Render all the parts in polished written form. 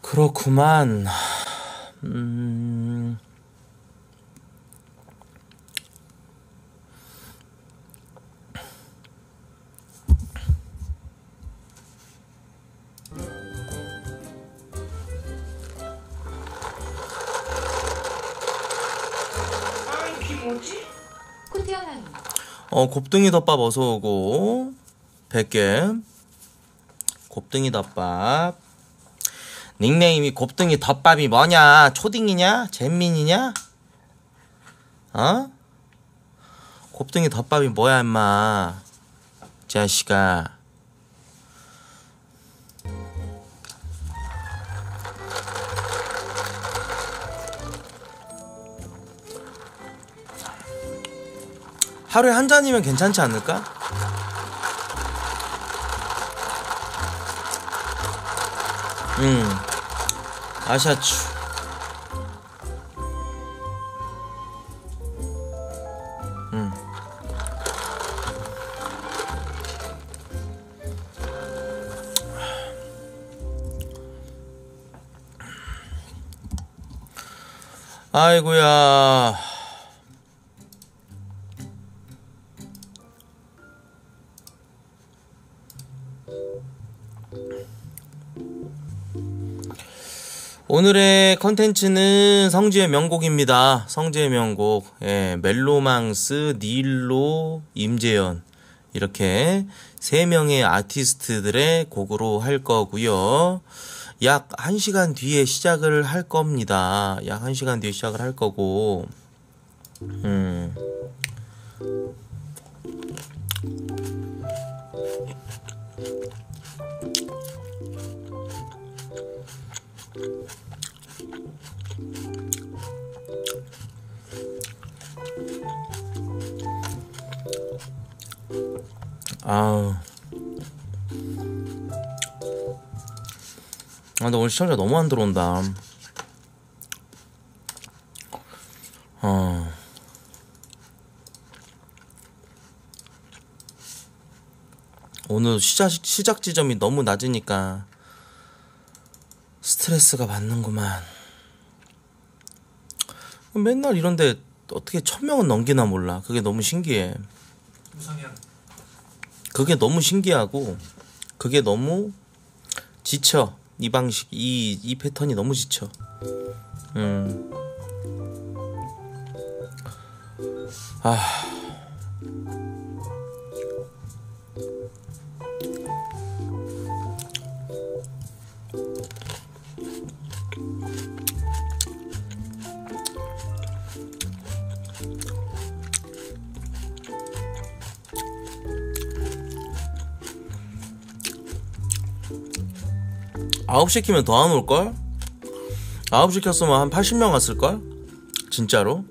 그렇구만. 곱등이 덮밥 어서 오고 100개. 곱등이 덮밥. 닉네임이 곱등이 덮밥이 뭐냐? 초딩이냐? 잼민이냐? 어? 곱등이 덮밥이 뭐야 인마 자식아. 하루에 한 잔이면 괜찮지 않을까? 아샤츄. 아이고야. 오늘의 컨텐츠는 성지의 명곡입니다. 성지의 명곡. 예, 멜로망스, 닐로, 임재현 이렇게 세 명의 아티스트들의 곡으로 할 거고요. 약 1시간 뒤에 시작을 할 겁니다. 약 1시간 뒤에 시작을 할 거고. 근데 오늘 시청자 너무 안 들어온다. 오늘 시작 지점이 너무 낮으니까 스트레스가 받는구만. 맨날 이런데 어떻게 1000명은 넘기나 몰라. 그게 너무 신기해. 그게 너무 신기하고 그게 너무 지쳐. 이 방식, 이 패턴이 너무 지쳐. 아홉 시키면 더 안 올걸? 아홉 시켰으면 한 80명 왔을걸? 진짜로?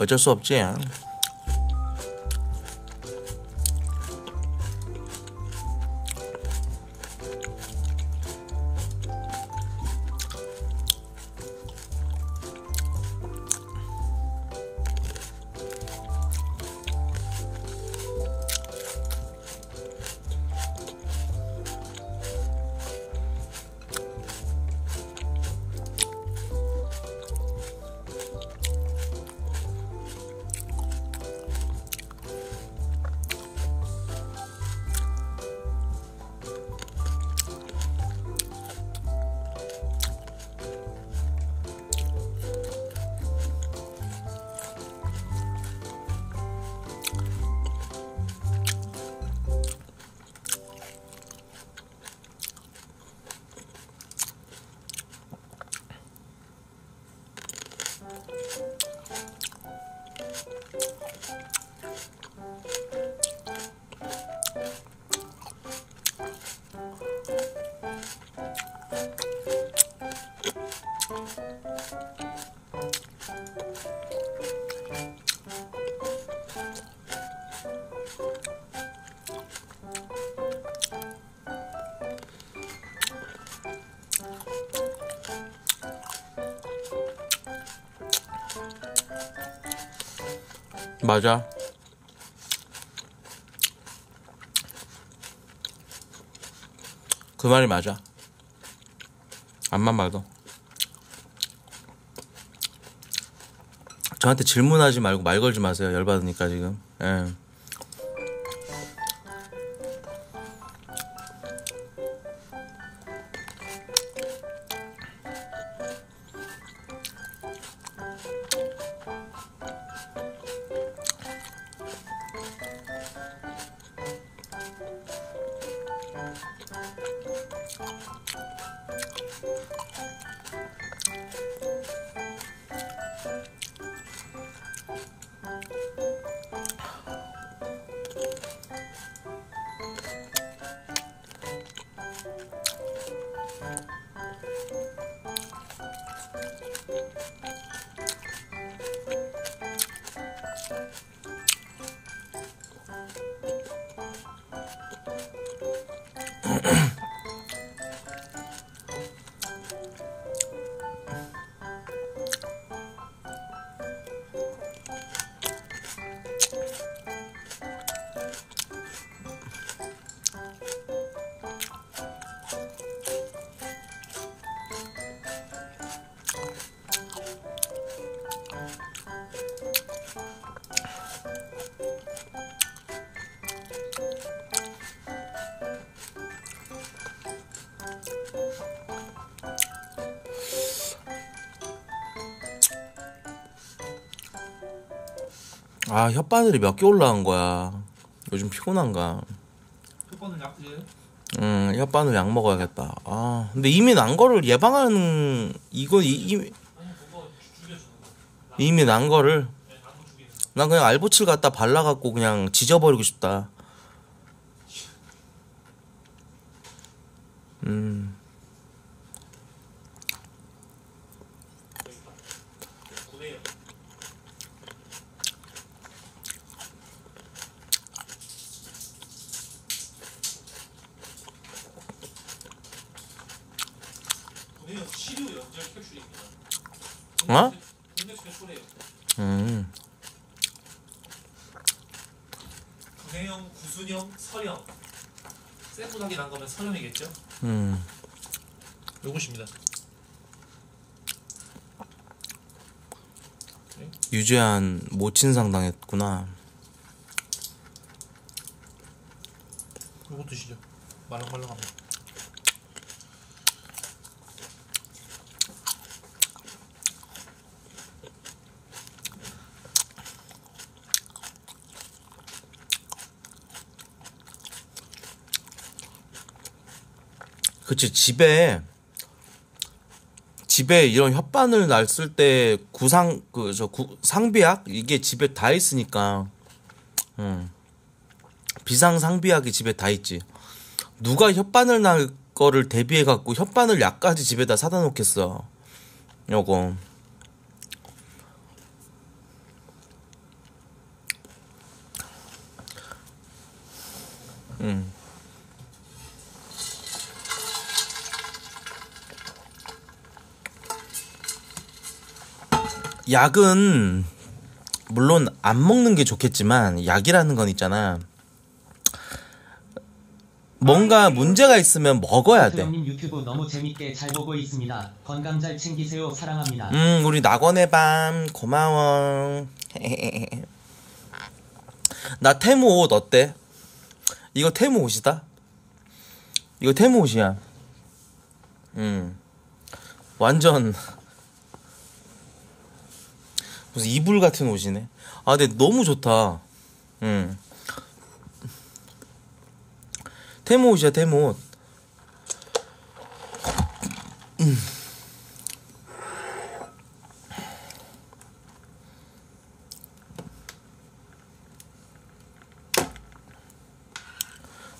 어쩔 수 없지. 맞아. 그 말이 맞아. 암만 봐도. 저한테 질문하지 말고 말 걸지 마세요. 열받으니까 지금. 예. 아, 혓바늘이 몇 개 올라간 거야. 요즘 피곤한가? 혓바늘 약 드세요? 응, 혓바늘 약 먹어야겠다. 아, 근데 이미 난 거를 예방하는 이건 이미 이미 난 거를 난 그냥 알보칠 갖다 발라갖고 그냥 지져버리고 싶다. 어? 구내염, 구순염, 설염. 쇠뿌닥이 난 거면 설염이겠죠? 요것입니다. 유재한 모친상 당했구나. 요거 드시죠. 말랑말랑합니다. 그치, 집에 이런 혓바늘 났을 때 구상, 상비약? 이게 집에 다 있으니까, 비상상비약이 집에 다 있지. 누가 혓바늘 날 거를 대비해갖고 혓바늘 약까지 집에다 사다 놓겠어. 요거. 약은 물론 안 먹는 게 좋겠지만 약이라는 건 있잖아. 뭔가 문제가 있으면 먹어야 돼. 유튜브 너무 재밌게 잘 보고 있습니다. 건강 잘 챙기세요. 사랑합니다. 우리 낙원의 밤 고마워. 나 테무 옷 어때? 이거 테무 옷이다. 이거 테무 옷이야. 완전 무슨 이불 같은 옷이네. 아, 근데 너무 좋다. 테무 옷이야, 테무 옷.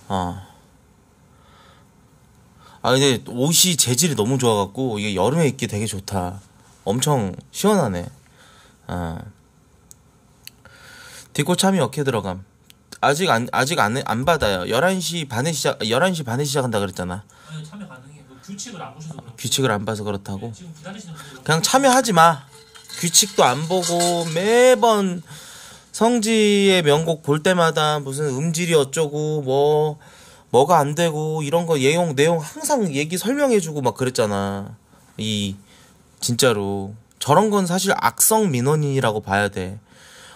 아, 근데 옷이 재질이 너무 좋아갖고 이게 여름에 입기 되게 좋다. 엄청 시원하네. 디코 참이 어떻게 들어감? 아직 안 받아요. 11시 반에 시작한다 그랬잖아. 아니, 참여 가능해요. 뭐 규칙을 안 보셔서 그렇고. 규칙을 안 봐서 그렇다고? 네, 지금 기다리시는 분들 그냥 참여하지 마. 규칙도 안 보고 매번 성지의 명곡 볼 때마다 무슨 음질이 어쩌고 뭐 뭐가 안 되고 이런 거 예용 내용 항상 얘기 설명해주고 막 그랬잖아. 이 진짜로 저런 건 사실 악성 민원인이라고 봐야 돼.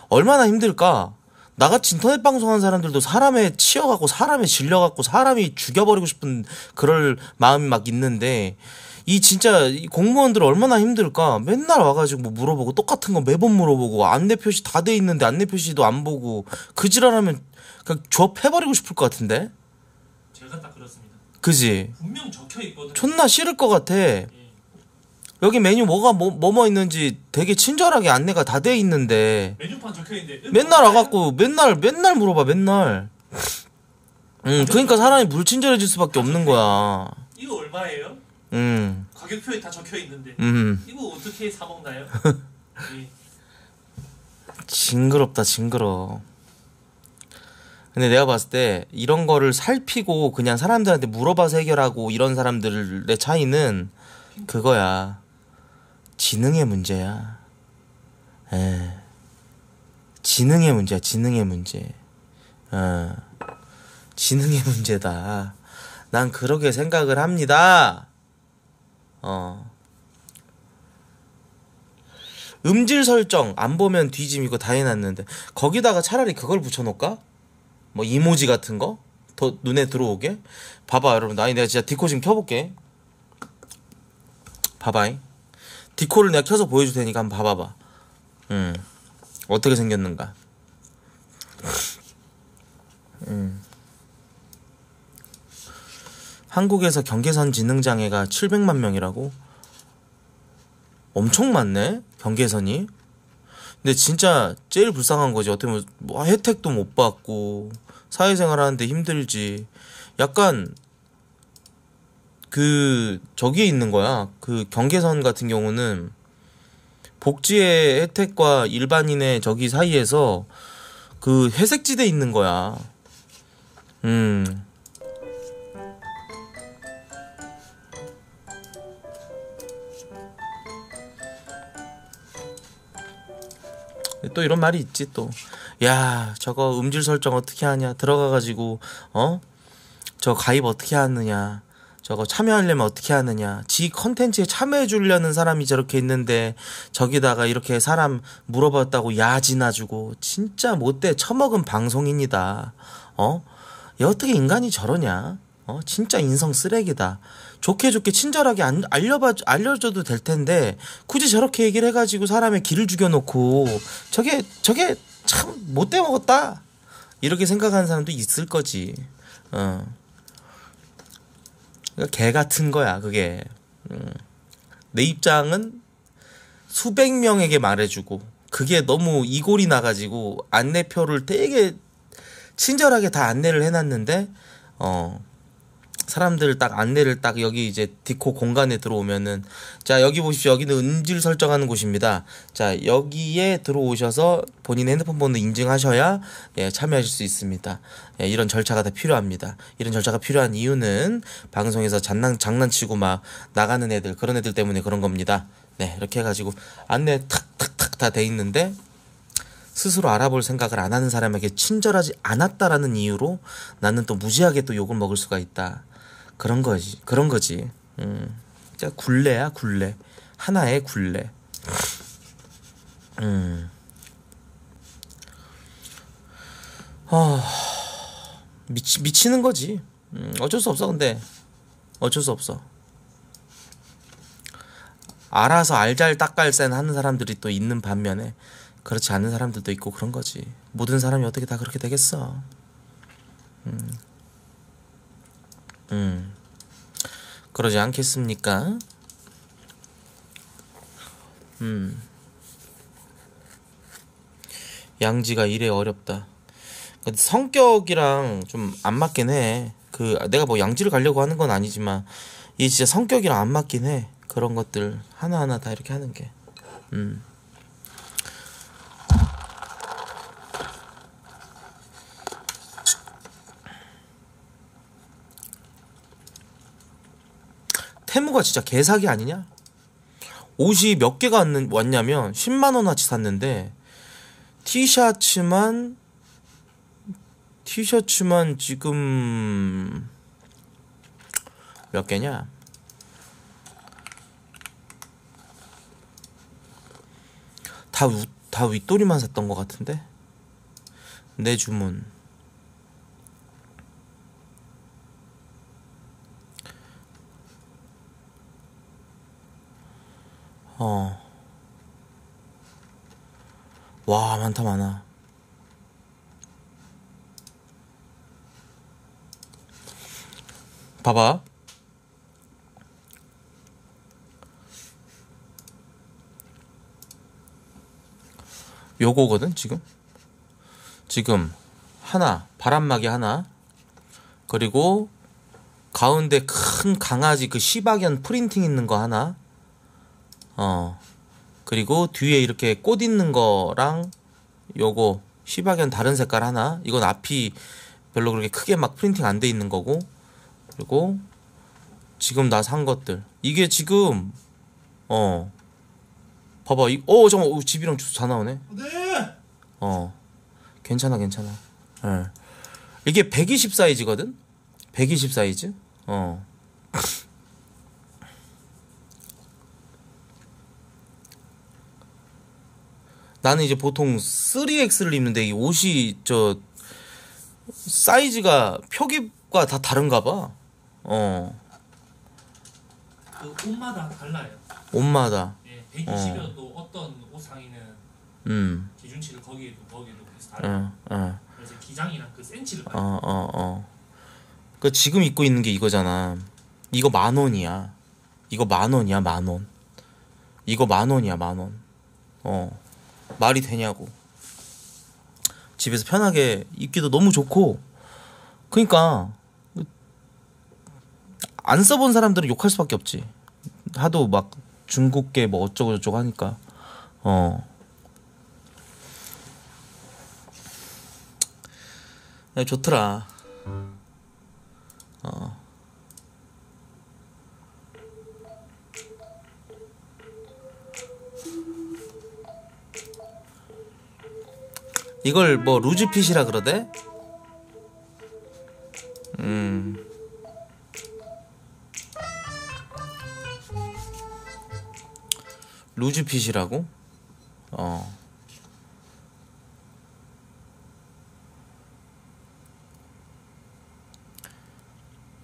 얼마나 힘들까? 나같이 인터넷 방송하는 사람들도 사람에 치여갖고 사람에 질려갖고 사람이 죽여버리고 싶은 그럴 마음이 막 있는데 이 진짜 공무원들 얼마나 힘들까? 맨날 와가지고 뭐 물어보고 똑같은 거 매번 물어보고 안내 표시 다 돼 있는데 안내 표시도 안 보고 그 지랄하면 그냥 조업해버리고 싶을 것 같은데? 제가 딱 그렇습니다. 그지? 분명 적혀있거든. 존나 싫을 것 같아. 예. 여기 메뉴 뭐가 뭐뭐 있는지 되게 친절하게 안내가 다 돼 있는데 메뉴판 적혀있는데 맨날 와갖고 맨날 물어봐 맨날. 그러니까 사람이 불친절해질 수밖에 없는 거야. 이거 얼마예요? 가격표에 다 적혀있는데 이거 어떻게 사먹나요? 예. 징그럽다 징그러. 근데 내가 봤을 때 이런 거를 살피고 그냥 사람들한테 물어봐서 해결하고 이런 사람들의 차이는 그거야. 지능의 문제야. 에. 지능의 문제야. 지능의 문제. 어. 지능의 문제다. 난 그렇게 생각을 합니다. 어. 음질 설정 안 보면 뒤짐 이거 다 해놨는데 거기다가 차라리 그걸 붙여놓을까? 뭐 이모지 같은 거? 더 눈에 들어오게? 봐봐 여러분. 아니 내가 진짜 디코 지금 켜볼게. 봐봐잉. 디코를 내가 켜서 보여줄 테니까 한번 봐봐봐. 어떻게 생겼는가. 한국에서 경계선 지능장애가 700만 명이라고? 엄청 많네 경계선이. 근데 진짜 제일 불쌍한 거지. 어떻게 보면 뭐 혜택도 못 받고 사회생활 하는데 힘들지. 약간 그 저기에 있는 거야. 그 경계선 같은 경우는 복지의 혜택과 일반인의 저기 사이에서 그 회색지대에 있는 거야. 또 이런 말이 있지 또. 야 저거 음질 설정 어떻게 하냐. 들어가가지고 어? 저 가입 어떻게 하느냐. 저거 참여하려면 어떻게 하느냐. 지 컨텐츠에 참여해주려는 사람이 저렇게 있는데 저기다가 이렇게 사람 물어봤다고 야지나 주고 진짜 못돼 처먹은 방송인이다. 어? 야, 어떻게 인간이 저러냐. 어? 진짜 인성 쓰레기다. 좋게 좋게 친절하게 알려줘도 될 텐데 굳이 저렇게 얘기를 해가지고 사람의 기를 죽여놓고 저게 참 못돼 먹었다 이렇게 생각하는 사람도 있을 거지. 어. 개 같은 거야 그게. 내 입장은 수백 명에게 말해주고 그게 너무 이골이 나가지고 안내표를 되게 친절하게 다 안내를 해놨는데 사람들을 딱 안내를 딱 여기 이제 디코 공간에 들어오면은 자 여기 보십시오. 여기는 음질 설정하는 곳입니다. 자 여기에 들어오셔서 본인의 핸드폰 번호 인증하셔야 예, 참여하실 수 있습니다. 예, 이런 절차가 다 필요합니다. 이런 절차가 필요한 이유는 방송에서 장난치고 막 나가는 애들 그런 애들 때문에 그런 겁니다. 네 이렇게 해가지고 안내 탁탁탁 다 돼 있는데 스스로 알아볼 생각을 안 하는 사람에게 친절하지 않았다라는 이유로 나는 또 무지하게 또 욕을 먹을 수가 있다. 그런 거지, 그런 거지. 진짜 굴레야, 굴레. 하나의 굴레. 미치는 거지. 어쩔 수 없어, 근데. 어쩔 수 없어. 알아서 알잘딱깔센 하는 사람들이 또 있는 반면에 그렇지 않은 사람들도 있고 그런 거지. 모든 사람이 어떻게 다 그렇게 되겠어. 그러지 않겠습니까? 양지가 이래 어렵다. 성격이랑 좀 안 맞긴 해. 그 내가 뭐 양지를 가려고 하는 건 아니지만 이게 진짜 성격이랑 안 맞긴 해. 그런 것들 하나하나 다 이렇게 하는 게. 테무가 진짜 개사기 아니냐? 옷이 몇 개가 왔냐면 10만원어치 샀는데 티셔츠만 지금 몇 개냐? 다 윗도리만 샀던 것 같은데? 내 주문 와 많다 많아. 봐봐. 요거거든 지금. 하나 바람막이 하나, 그리고 가운데 큰 강아지 그 시바견 프린팅 있는 거 하나, 그리고 뒤에 이렇게 꽃 있는 거랑 요거 시바견 다른 색깔 하나. 이건 앞이 별로 그렇게 크게 막 프린팅 안 돼 있는 거고. 그리고 지금 나 산 것들 이게 지금 봐봐. 잠깐만, 집이랑 주소 다 나오네. 네. 괜찮아 괜찮아. 네. 이게 120 사이즈거든. 120 사이즈. 나는 이제 보통 3X를 입는데 이 옷이 저 사이즈가 표기가 다 다른가 봐. 그 옷마다 달라요. 옷마다. 120이어도 어떤 옷 상의는 기준치를 거기에도 계속 다르고. 그래서 기장이랑 그 센치를 봐요. 그 지금 입고 있는 게 이거잖아. 이거 10,000원이야. 이거 10,000원이야 10,000원. 이거 10,000원이야 10,000원. 말이 되냐고. 집에서 편하게 입기도 너무 좋고. 그러니까 안 써본 사람들은 욕할 수밖에 없지. 하도 막 중국계 뭐 어쩌고 저쩌고 하니까. 좋더라. 이걸 뭐 루즈핏이라 그러대? 루즈핏이라고?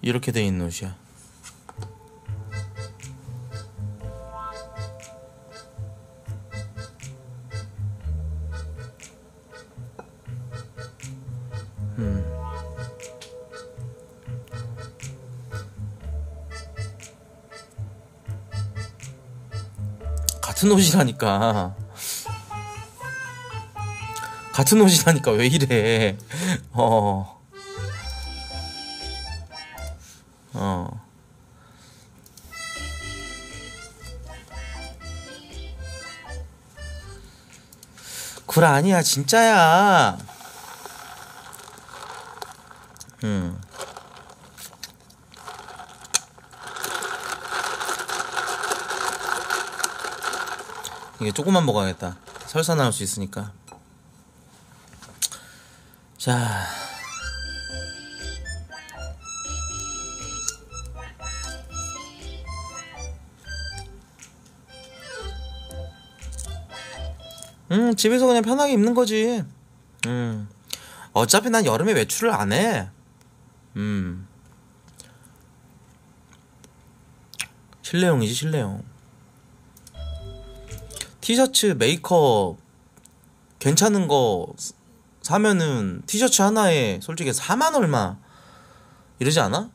이렇게 돼 있는 옷이야. 같은 옷이라니까. 같은 옷이라니까 왜 이래. 구라 아니야 진짜야. 이게 조금만 먹어야겠다. 설사 나올 수 있으니까. 자, 집에서 그냥 편하게 입는 거지. 어차피 난 여름에 외출을 안 해. 실내용이지 실내용. 티셔츠 메이크업 괜찮은 거 사면은 티셔츠 하나에 솔직히 4만 얼마 이러지 않아?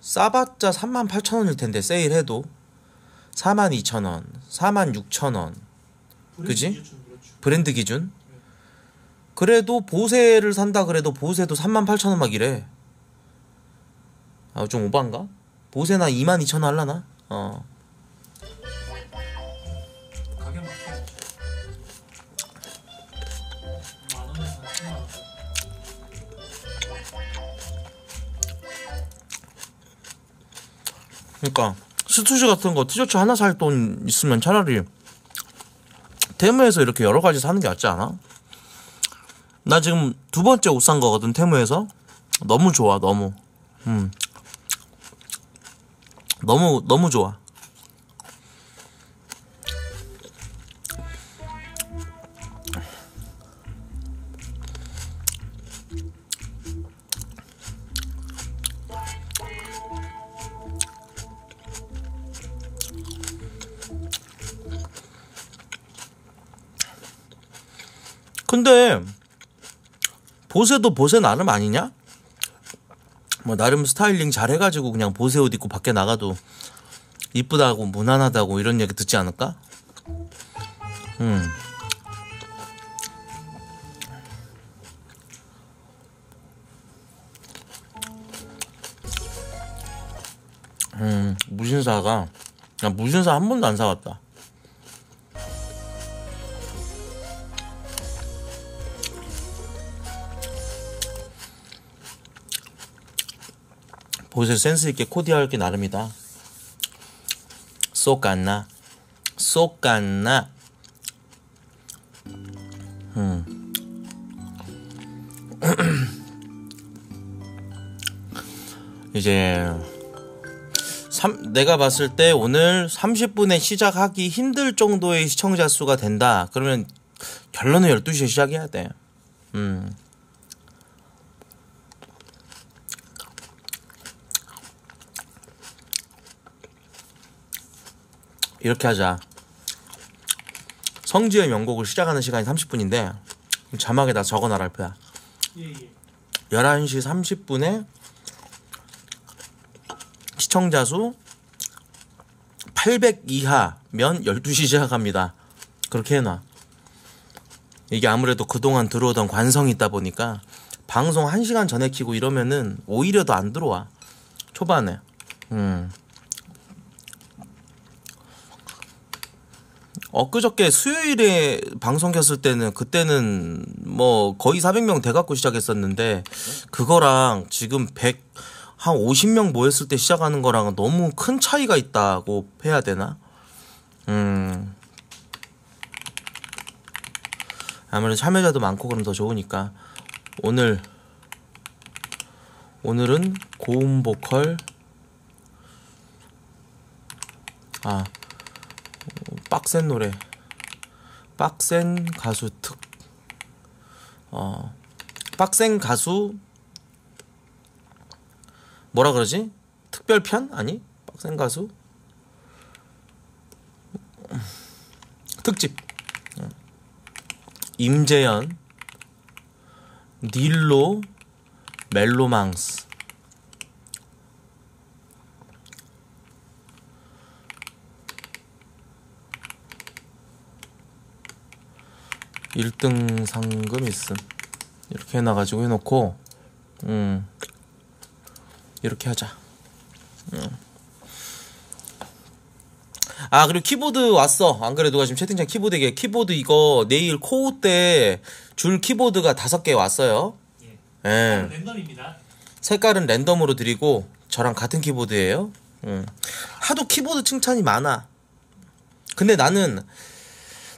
싸봤자 38,000원일 텐데 세일해도 42,000원, 46,000원, 그지? 브랜드 기준. 그래도 보세를 산다 그래도 보세도 38,000원 막 이래. 아, 좀 오반가? 보세나 22,000원 할라나? 그러니까 스투시 같은 거 티셔츠 하나 살 돈 있으면 차라리 테무에서 이렇게 여러 가지 사는 게 낫지 않아? 나 지금 2번째 옷 산 거거든 테무에서. 너무 좋아 너무. 너무 좋아. 근데 보세도 보세 나름 아니냐? 뭐 나름 스타일링 잘해가지고 그냥 보세 옷 입고 밖에 나가도 이쁘다고 무난하다고 이런 얘기 듣지 않을까? 무신사가 나 무신사 한 번도 안 사왔다. 보세 센스있게 코디하기 나름이다. 쏘깐나 쏘깐나. 이제 내가 봤을 때 오늘 30분에 시작하기 힘들 정도의 시청자 수가 된다. 그러면 결론은 12시에 시작해야 돼. 이렇게 하자. 성지의 명곡을 시작하는 시간이 30분인데 자막에다 적어놔라 알프야. 11시 30분에 시청자 수 800 이하면 12시 시작합니다. 그렇게 해놔. 이게 아무래도 그동안 들어오던 관성이 있다 보니까 방송 1시간 전에 키고 이러면은 오히려 더 안 들어와 초반에. 엊그저께 수요일에 방송 켰을 때는 그때는 뭐 거의 400명 돼갖고 시작했었는데 그거랑 지금 150명 모였을 때 시작하는 거랑 너무 큰 차이가 있다고 해야 되나? 아무래도 참여자도 많고 그럼 더 좋으니까 오늘은 고음 보컬 빡센 노래, 빡센 가수 특, 빡센 가수 뭐라 그러지? 특별편? 아니? 빡센 가수 특집. 임재현, 닐로, 멜로망스. (1등) 상금 있음. 이렇게 해놔가지고 해놓고 이렇게 하자. 아 그리고 키보드 왔어. 안 그래 누가 지금 채팅창 키보드에 키보드 이거 내일 코우 때 줄 키보드가 5개 왔어요. 예. 색깔은 랜덤입니다. 색깔은 랜덤으로 드리고 저랑 같은 키보드예요. 하도 키보드 칭찬이 많아. 근데 나는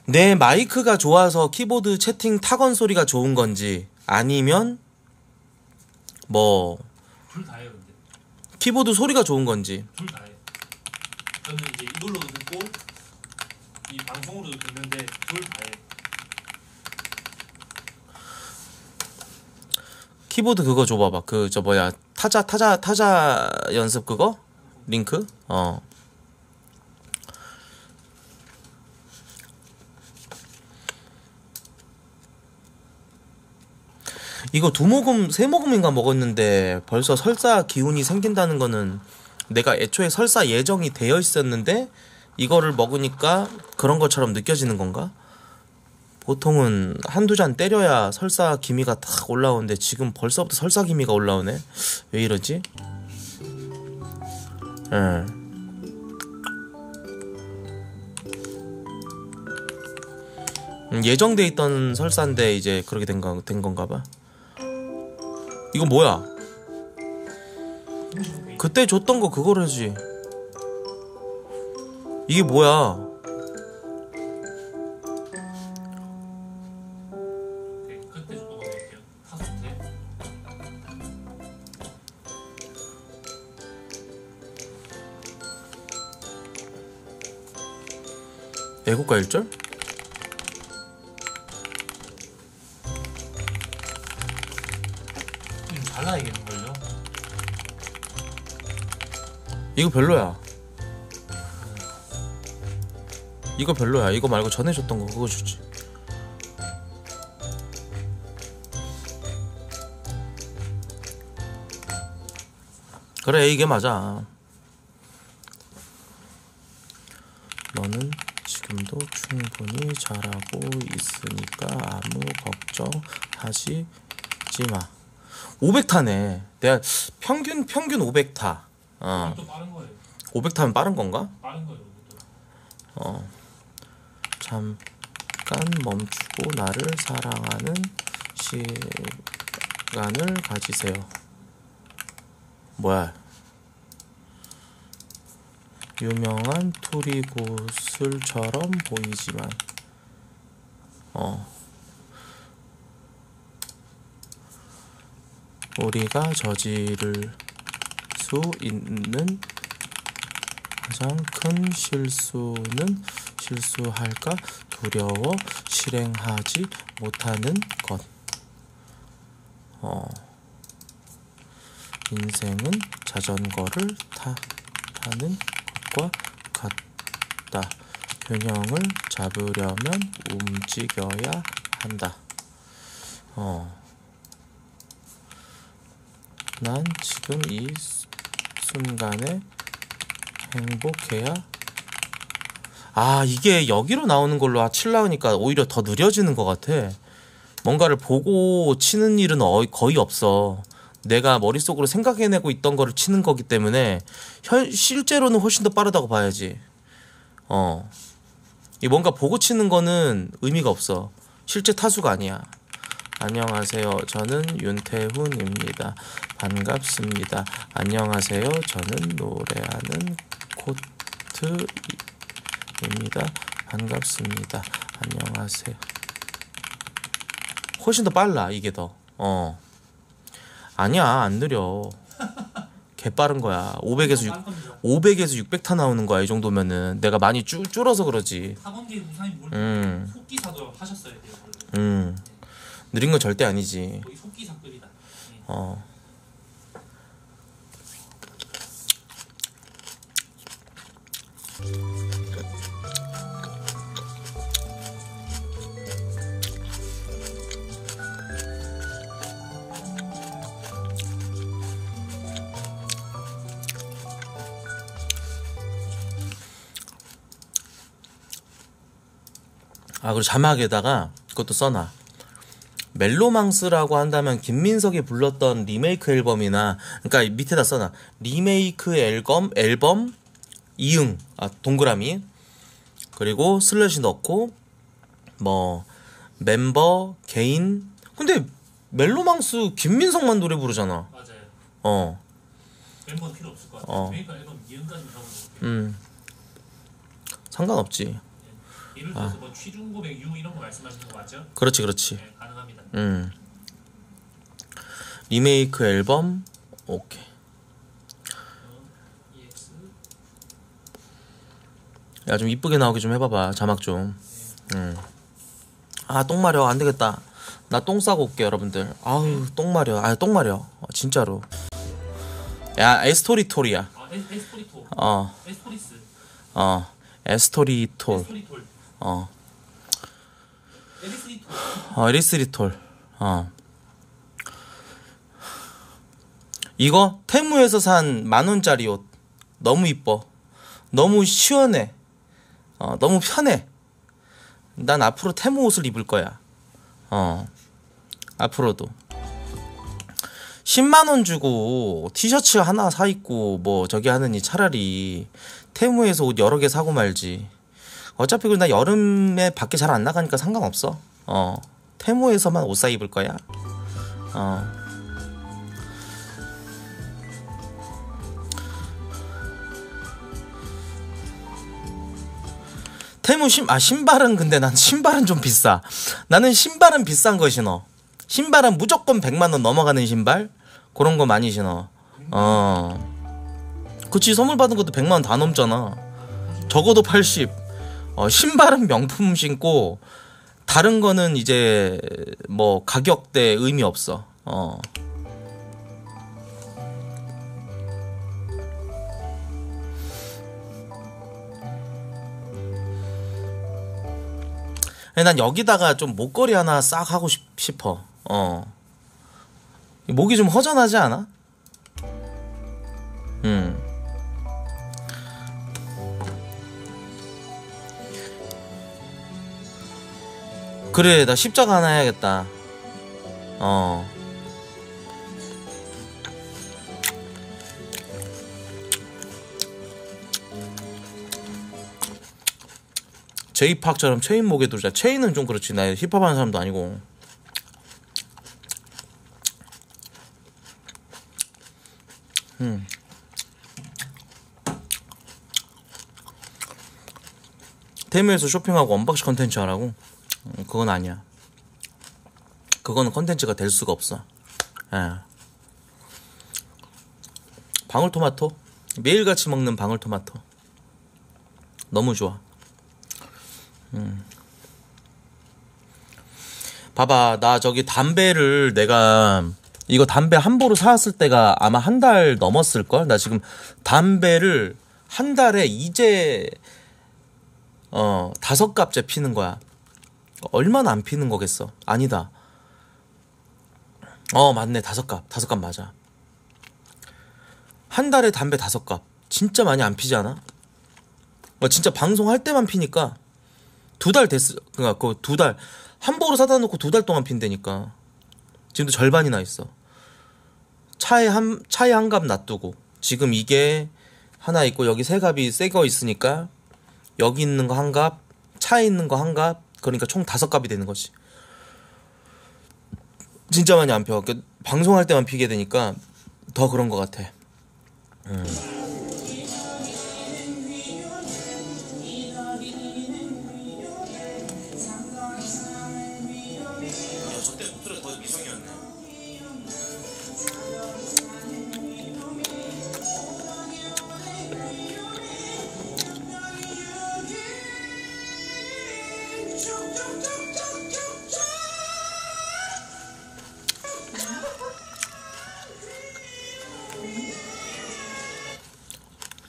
내 마이크가 좋아서 키보드 채팅 타건 소리가 좋은 건지 아니면 뭐 둘 다예요. 근데 키보드 소리가 좋은 건지 둘 다예요. 저는 이제 이걸로도 듣고 이 방송으로도 듣는데 둘 다예요. 키보드 그거 줘봐봐. 그 저 뭐야 타자 연습 그거 링크 이거 2모금, 3모금인가 먹었는데 벌써 설사 기운이 생긴다는 거는 내가 애초에 설사 예정이 되어 있었는데 이거를 먹으니까 그런 것처럼 느껴지는 건가? 보통은 한두 잔 때려야 설사 기미가 탁 올라오는데 지금 벌써부터 설사 기미가 올라오네? 왜 이러지? 예정돼 있던 설사인데 이제 그렇게 된 건가 봐. 이거 뭐야? 그때 줬던 거 그거라지. 이게 뭐야? 애국가 1절? 달라야 되는걸요? 이거 별로야. 이거 별로야. 이거 말고 전에 줬던 거 그거 주지. 그래 이게 맞아. 너는 지금도 충분히 잘하고 있으니까 아무 걱정하지 마. 500타네. 내가 평균 500타. 어. 500타면 빠른 건가? 빠른 거예요. 어. 잠깐 멈추고 나를 사랑하는 시간을 가지세요. 뭐야? 유명한 토리고슬처럼 보이지만 우리가 저지를 수 있는 가장 큰 실수는 실수할까 두려워 실행하지 못하는 것. 인생은 자전거를 타는 것과 같다. 균형을 잡으려면 움직여야 한다. 난 지금 이 순간에 행복해야. 아, 이게 여기로 나오는 걸로 치려고 하니까 오히려 더 느려지는 것 같아. 뭔가를 보고 치는 일은 거의 없어. 내가 머릿속으로 생각해내고 있던 거를 치는 거기 때문에 실제로는 훨씬 더 빠르다고 봐야지. 이 뭔가 보고 치는 거는 의미가 없어. 실제 타수가 아니야. 안녕하세요. 저는 윤태훈입니다. 반갑습니다. 안녕하세요. 저는 노래하는 코트입니다. 반갑습니다. 안녕하세요. 훨씬 더 빨라. 이게 더. 아니야, 안 느려. 개빠른 거야. 500에서 600타 나오는 거야. 이 정도면은 내가 많이 줄어서 그러지. 학원계 무사님 몰래 속기사도 하셨어야 돼요. 느린 건 절대 아니지. 거의 속기사급이다. 아, 그리고 자막에다가 그것도 써놔. 멜로망스라고 한다면 김민석이 불렀던 리메이크 앨범이나, 그러니까 밑에다 써놔. 리메이크 앨범 이응, 아 동그라미, 그리고 슬래시 넣고 뭐 멤버 개인. 근데 멜로망스 김민석만 노래 부르잖아. 맞아요. 멤버는 필요 없을 것 같아. 리메이크 앨범 이응까지 나오는 거. 상관없지. 예를 들어서 뭐 취중고백 유 이런 거 말씀하시는 거 맞죠? 그렇지, 그렇지. 네, 가능합니다. 리메이크 앨범. 오케이. 야, 좀 이쁘게 나오게 좀 해봐봐. 자막 좀. 네. 아, 똥 마려. 안 되겠다. 나 똥 싸고 올게, 여러분들. 아우, 네. 똥 마려. 아, 똥 마려. 진짜로. 야, 에스토리톨이야. 에스토리톨. 에스토리스. 에스토리톨. 에스토리톨. 이거 테무에서 산 10,000원짜리 옷 너무 이뻐. 너무 시원해. 너무 편해. 난 앞으로 테무 옷을 입을 거야. 앞으로도. 10만 원 주고 티셔츠 하나 사 입고 뭐 저기 하느니 차라리 테무에서 옷 여러 개 사고 말지. 어차피 나 여름에 밖에 잘 안 나가니까 상관없어. 테무에서만 옷 사 입을 거야. 테무 신발은 근데 난 신발은 좀 비싸. 나는 신발은 비싼 거 신어. 신발은 무조건 100만 원 넘어가는 신발? 그런 거 많이 신어. 그치, 선물 받은 것도 100만 원 다 넘잖아. 적어도 80. 신발은 명품 신고 다른 거는 이제 뭐 가격대 의미 없어. 난 여기다가 좀 목걸이 하나 싹 하고 싶어. 목이 좀 허전하지 않아? 그래, 나 십자가 하나 해야겠다. 제이팍처럼 체인 목에 두르자. 체인은 좀 그렇지. 나 힙합하는 사람도 아니고. 테무에서 쇼핑하고 언박싱 컨텐츠 하라고? 그건 아니야. 그거는 컨텐츠가 될 수가 없어. 방울토마토? 매일같이 먹는 방울토마토 너무 좋아. 봐봐, 나 저기 담배를 내가 이거 담배 함부로 사왔을 때가 아마 한 달 넘었을걸? 나 지금 담배를 한 달에 이제 5갑째 피는 거야. 얼마나 안 피는 거겠어? 아니다. 맞네. 5갑. 5갑 맞아. 한 달에 담배 5갑. 진짜 많이 안 피지 않아? 진짜 방송할 때만 피니까. 2달 됐어. 그러니까 그 2달 함부로 사다 놓고 2달 동안 핀다니까. 지금도 절반이나 있어. 차에 한 갑 놔두고 지금 이게 하나 있고 여기 3갑이 새 거 있으니까 여기 있는 거 1갑, 차에 있는 거 1갑, 그러니까 총 5갑이 되는 거지. 진짜 많이 안 펴. 그러니까 방송할 때만 피게 되니까 더 그런 것 같아.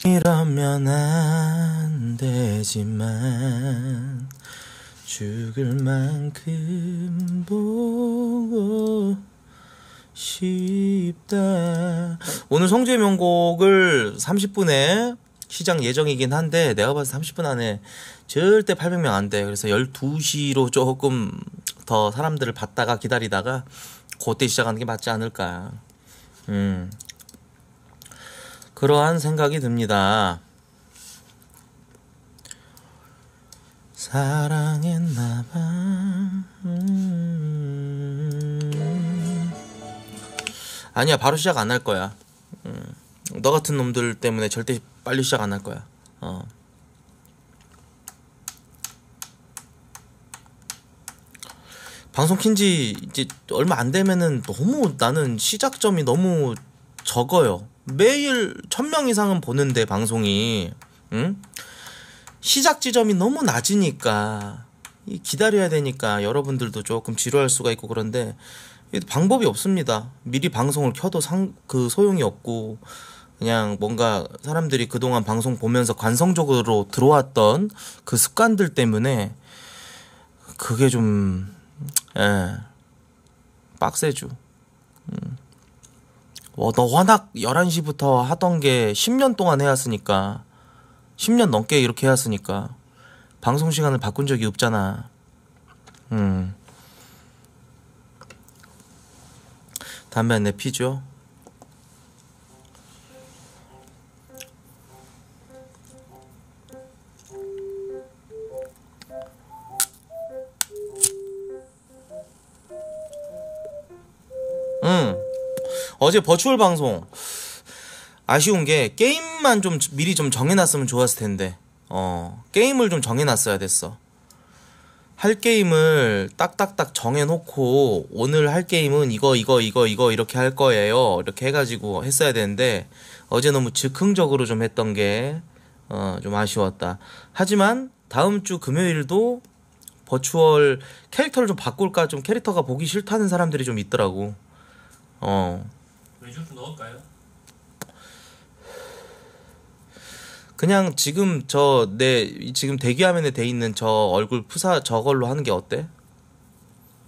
이러면 안 되지만 죽을 만큼 보고 싶다. 오늘 성지의 명곡을 30분에 시작 예정이긴 한데 내가 봐서 30분 안에 절대 800명 안 돼. 그래서 12시로 조금 더 사람들을 봤다가 기다리다가 그때 시작하는 게 맞지 않을까. 그러한 생각이 듭니다. 사랑했나봐. 아니야, 바로 시작 안 할 거야. 너 같은 놈들 때문에 절대 빨리 시작 안 할 거야. 방송 킨지 이제 얼마 안 되면은 너무 나는 시작점이 너무 적어요. 매일 1000명 이상은 보는데 방송이 시작 지점이 너무 낮으니까 기다려야 되니까 여러분들도 조금 지루할 수가 있고. 그런데 방법이 없습니다. 미리 방송을 켜도 그 소용이 없고 그냥 뭔가 사람들이 그동안 방송 보면서 관성적으로 들어왔던 그 습관들 때문에 그게 좀 빡세죠. 너 워낙 11시부터 하던 게 10년 동안 해왔으니까, 10년 넘게 이렇게 해왔으니까 방송 시간을 바꾼 적이 없잖아. 담배 안 내 피죠? 어제 버추얼 방송 아쉬운 게 게임만 좀 미리 좀 정해놨으면 좋았을 텐데 게임을 좀 정해놨어야 됐어. 할 게임을 딱딱딱 정해놓고 오늘 할 게임은 이거 이렇게 할 거예요 이렇게 해가지고 했어야 되는데 어제 너무 즉흥적으로 좀 했던 게 좀 아쉬웠다. 하지만 다음 주 금요일도 버추얼 캐릭터를 좀 바꿀까, 좀 캐릭터가 보기 싫다는 사람들이 좀 있더라고. 외주도 넣을까요? 그냥 지금 저 내 지금 대기화면에 돼 있는 저 얼굴 푸사 저걸로 하는 게 어때?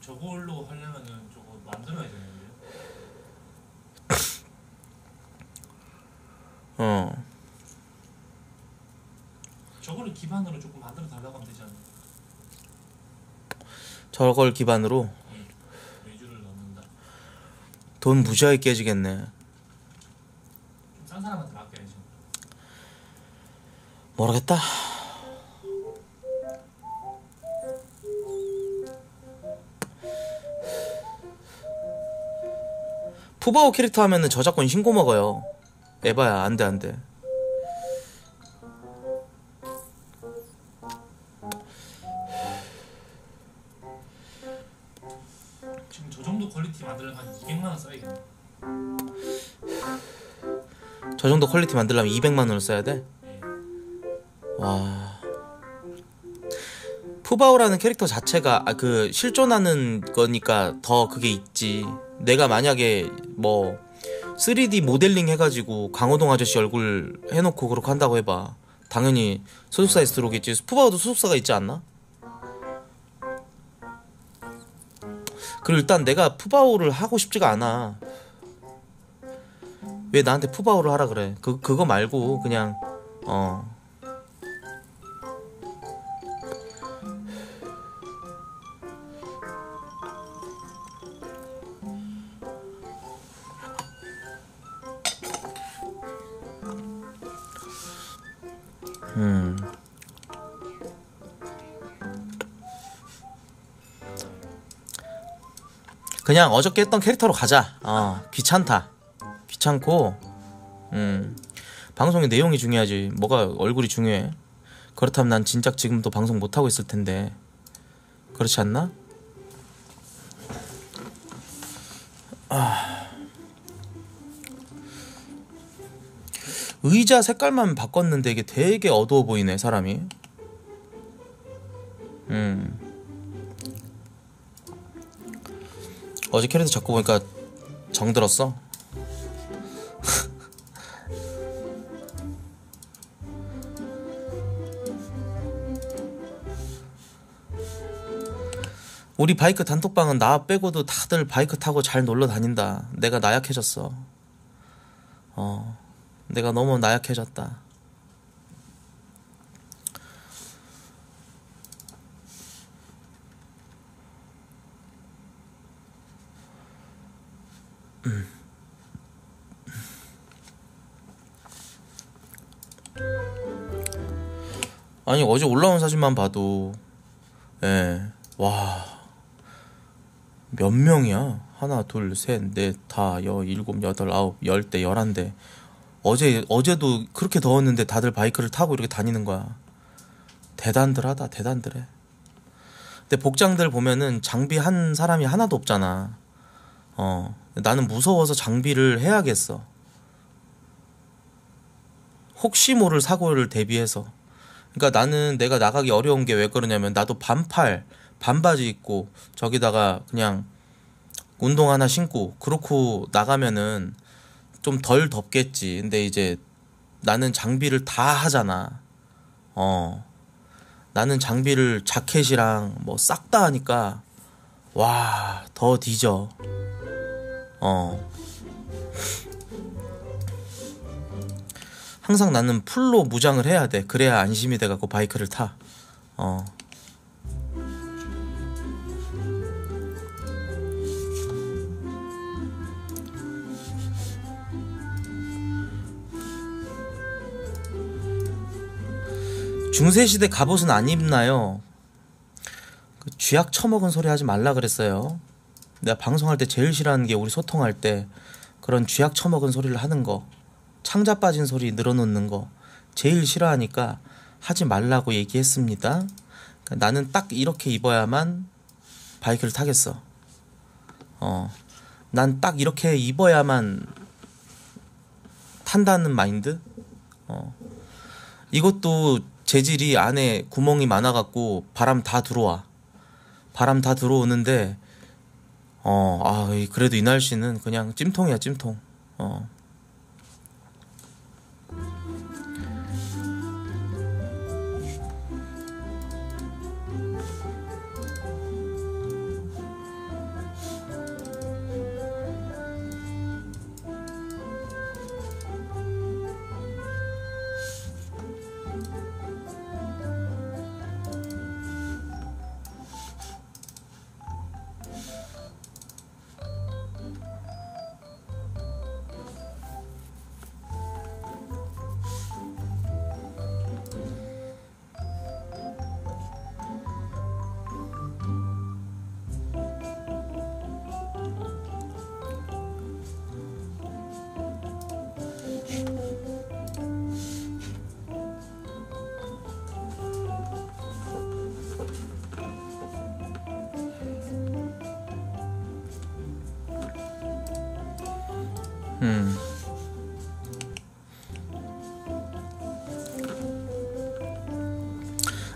저걸로 하려면은 저거 만들어야 되는데요. 저거를 기반으로 조금 만들어 달라고 하면 되지 않나요? 저걸 기반으로? 네. 외주를 넣는다. 돈 무지하게 깨지겠네. 좀 싼 사람한테 맡겨야죠. 모르겠다. 푸바오 캐릭터 하면은 저작권 신고 먹어요. 에바야, 안 돼, 안 돼. 지금 저 정도 퀄리티 만들려면 한 200만원 써야겠네. 저 정도 퀄리티 만들려면 200만원을 써야 돼? 네. 와. 푸바오라는 캐릭터 자체가 그 실존하는 거니까 더 그게 있지. 내가 만약에 뭐 3D 모델링 해가지고 강호동 아저씨 얼굴 해놓고 그렇게 한다고 해봐. 당연히 소속사에서 들어오겠지. 푸바오도 소속사가 있지 않나? 그리고 일단 내가 푸바오를 하고 싶지가 않아. 왜 나한테 푸바오를 하라 그래? 그거 말고 그냥 그냥 어저께 했던 캐릭터로 가자. 귀찮다. 귀찮고 방송의 내용이 중요하지 뭐가 얼굴이 중요해. 그렇다면 난 진작 지금도 방송 못하고 있을 텐데. 그렇지 않나? 의자 색깔만 바꿨는데 이게 되게 어두워 보이네, 사람이. 어제 캐릭터 잡고 보니까 정들었어. 우리 바이크 단톡방은 나 빼고도 다들 바이크 타고 잘 놀러 다닌다. 내가 나약해졌어. 내가 너무 나약해졌다. 아니 어제 올라온 사진만 봐도 와, 몇 명이야? 하나, 둘, 셋, 넷, 다, 여, 일곱, 여덟, 아홉, 열대, 열한대. 어제도 그렇게 더웠는데 다들 바이크를 타고 이렇게 다니는 거야. 대단들하다, 대단들해. 근데 복장들 보면은 장비 한 사람이 하나도 없잖아. 나는 무서워서 장비를 해야겠어. 혹시 모를 사고를 대비해서. 그러니까 나는 내가 나가기 어려운 게 왜 그러냐면 나도 반팔, 반바지 입고 저기다가 그냥 운동 하나 신고 그렇고 나가면은 좀 덜 덥겠지. 근데 이제 나는 장비를 다 하잖아. 나는 장비를 자켓이랑 뭐 싹 다 하니까 와, 더 뒤져. 항상 나는 풀로 무장을 해야 돼. 그래야 안심이 돼갖고 바이크를 타. 중세시대 갑옷은 안 입나요? 그 쥐약 처먹은 소리 하지 말라 그랬어요. 내가 방송할 때 제일 싫어하는 게 우리 소통할 때 그런 쥐약 처먹은 소리를 하는 거, 창자 빠진 소리 늘어놓는 거 제일 싫어하니까 하지 말라고 얘기했습니다. 그러니까 나는 딱 이렇게 입어야만 바이크를 타겠어. 난 딱 이렇게 입어야만 탄다는 마인드? 이것도 재질이 안에 구멍이 많아갖고 바람 다 들어와. 바람 다 들어오는데 그래도 이 날씨는 그냥 찜통이야, 찜통.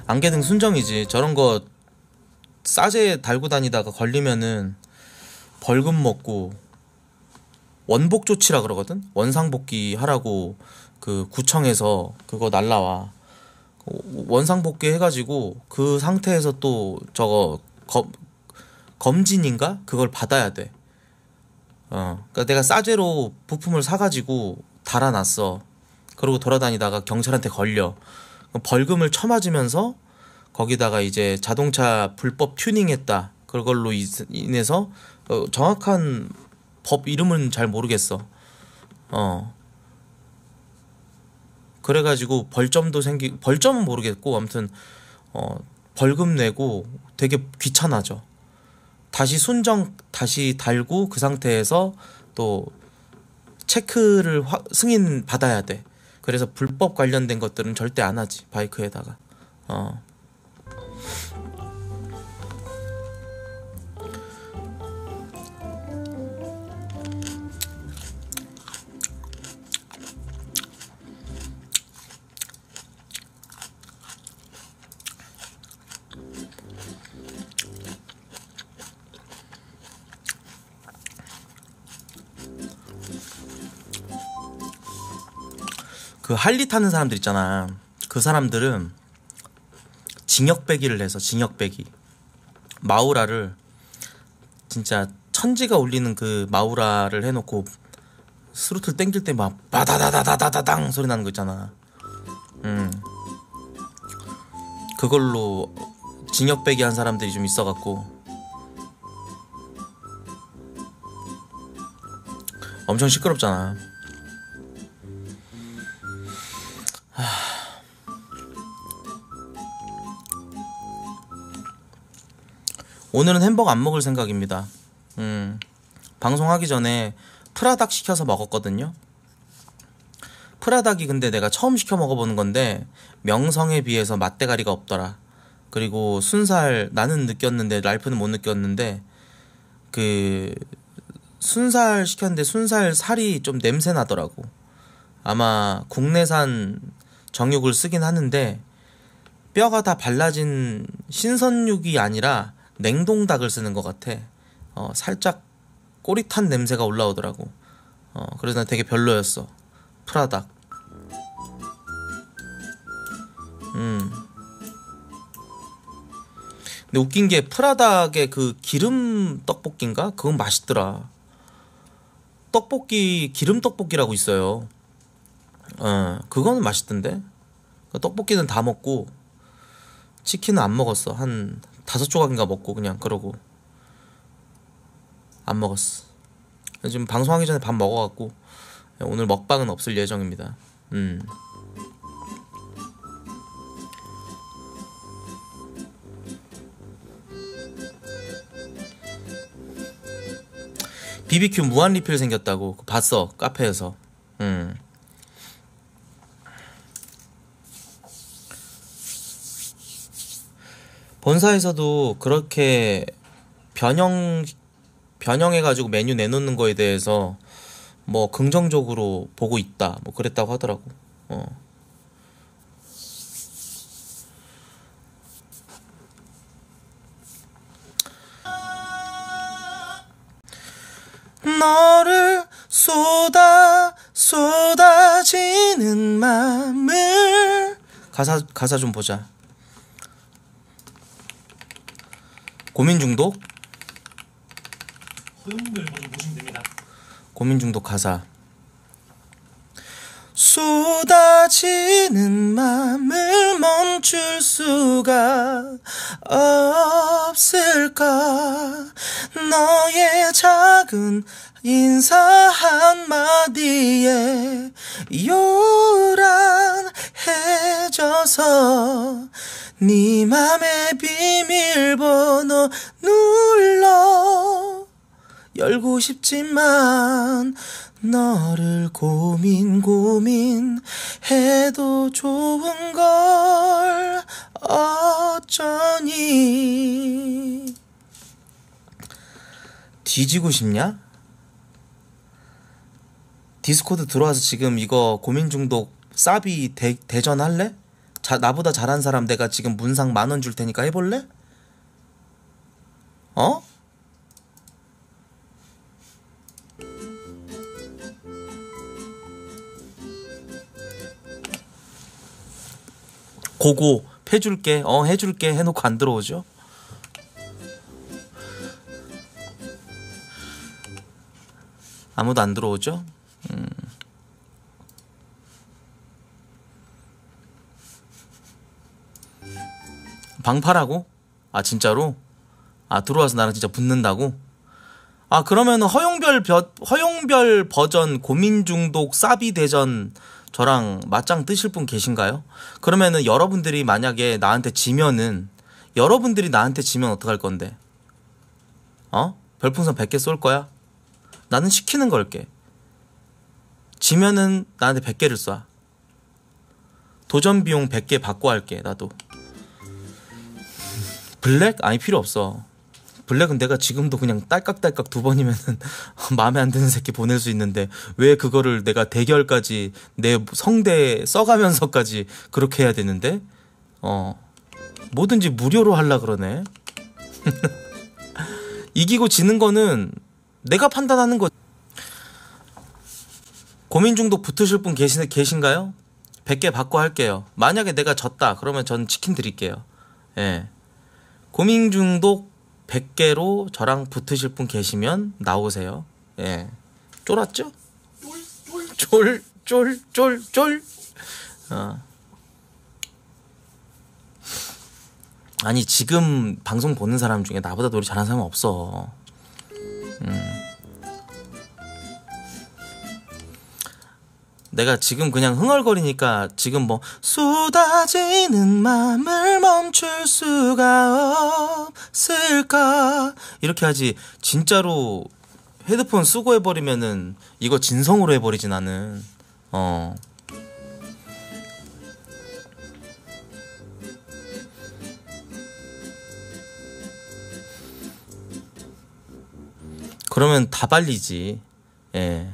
안개등 순정이지. 저런 거 싸제 달고 다니다가 걸리면은 벌금 먹고 원복 조치라 그러거든. 원상복귀 하라고 그 구청에서 그거 날라와. 원상복귀 해가지고 그 상태에서 또 저거 검진인가 그걸 받아야 돼. 그러니까 내가 싸제로 부품을 사가지고 달아놨어. 그러고 돌아다니다가 경찰한테 걸려. 벌금을 쳐맞으면서 거기다가 이제 자동차 불법 튜닝했다. 그걸로 인해서 정확한 법 이름은 잘 모르겠어. 그래가지고 벌점도 벌점은 모르겠고 아무튼 벌금 내고 되게 귀찮아져. 다시 순정 다시 달고 그 상태에서 또 체크를 승인 받아야 돼. 그래서 불법 관련된 것들은 절대 안 하지, 바이크에다가. 그 할리 타는 사람들 있잖아. 그 사람들은 징역배기를 해서, 징역배기 마우라를 진짜 천지가 울리는 그 마우라를 해놓고 스로틀 땡길 때 막 바다다다다다당 소리 나는 거 있잖아. 그걸로 징역배기 한 사람들이 좀 있어갖고 엄청 시끄럽잖아. 오늘은 햄버거 안 먹을 생각입니다. 방송하기 전에 프라닭 시켜서 먹었거든요. 프라닭이 근데 내가 처음 시켜 먹어보는 건데 명성에 비해서 맛대가리가 없더라. 그리고 순살 나는 느꼈는데 랄프는 못 느꼈는데 그 순살 시켰는데 순살 살이 좀 냄새 나더라고. 아마 국내산 정육을 쓰긴 하는데 뼈가 다 발라진 신선육이 아니라 냉동닭을 쓰는 것 같아. 살짝 꼬릿한 냄새가 올라오더라고. 그래서 난 되게 별로였어, 프라닭. 근데 웃긴 게 프라닭의 그 기름 떡볶이인가? 그건 맛있더라. 떡볶이 기름 떡볶이라고 있어요. 그건 맛있던데. 떡볶이는 다 먹고 치킨은 안 먹었어. 한 5조각인가 먹고 그냥 그러고 안 먹었어. 지금 방송하기 전에 밥 먹어갖고 오늘 먹방은 없을 예정입니다. BBQ 무한 리필 생겼다고 봤어, 카페에서. 본사에서도 그렇게 변형해가지고 메뉴 내놓는 거에 대해서 뭐 긍정적으로 보고 있다, 뭐 그랬다고 하더라고. 너를 쏟아지는 맘을. 가사 좀 보자. 고민 중독? 허용글 먼저 보시면 됩니다. 고민 중독 가사. 쏟아지는 맘을 멈출 수가 없을까. 너의 작은 인사 한마디에 요란해져서 네 맘의 비밀번호 눌러 열고 싶지만 너를 고민 해도 좋은걸 어쩌니. 뒤지고 싶냐? 디스코드 들어와서 지금 이거 고민 중독 싸비 대전 할래? 나보다 잘한 사람 내가 지금 문상 10,000원 줄 테니까 해볼래? 어? 고고 해줄게, 해줄게 해놓고 안 들어오죠? 아무도 안 들어오죠? 방파라고? 아 진짜로? 아 들어와서 나랑 진짜 붙는다고? 아 그러면 허용별 버전 고민중독 싸비대전 저랑 맞짱 뜨실 분 계신가요? 그러면은 여러분들이 만약에 나한테 지면은 어떡할 건데? 어? 별풍선 100개 쏠 거야? 나는 시키는 걸게. 지면은 나한테 100개를 쏴. 도전 비용 100개 받고 할게. 나도 블랙? 아니 필요 없어. 블랙은 내가 지금도 그냥 딸깍딸깍 2번이면은 마음에 안 드는 새끼 보낼 수 있는데 왜 그거를 내가 대결까지 내 성대에 써가면서까지 그렇게 해야 되는데? 뭐든지 무료로 하려 그러네. 이기고 지는 거는 내가 판단하는 거. 고민 중독 붙으실 분 계신가요? 100개 받고 할게요. 만약에 내가 졌다 그러면 전 치킨 드릴게요. 예. 고민 중독 100개로 저랑 붙으실 분 계시면 나오세요. 예. 쫄았죠? 쫄. 아니, 지금 방송 보는 사람 중에 나보다 노래 잘하는 사람은 없어. 내가 지금 그냥 흥얼거리니까 지금 뭐 쏟아지는 맘을 멈출 수가 없을까 이렇게 하지. 진짜로 헤드폰 쓰고 해버리면은 이거 진성으로 해버리지 나는. 그러면 다 발리지. 예.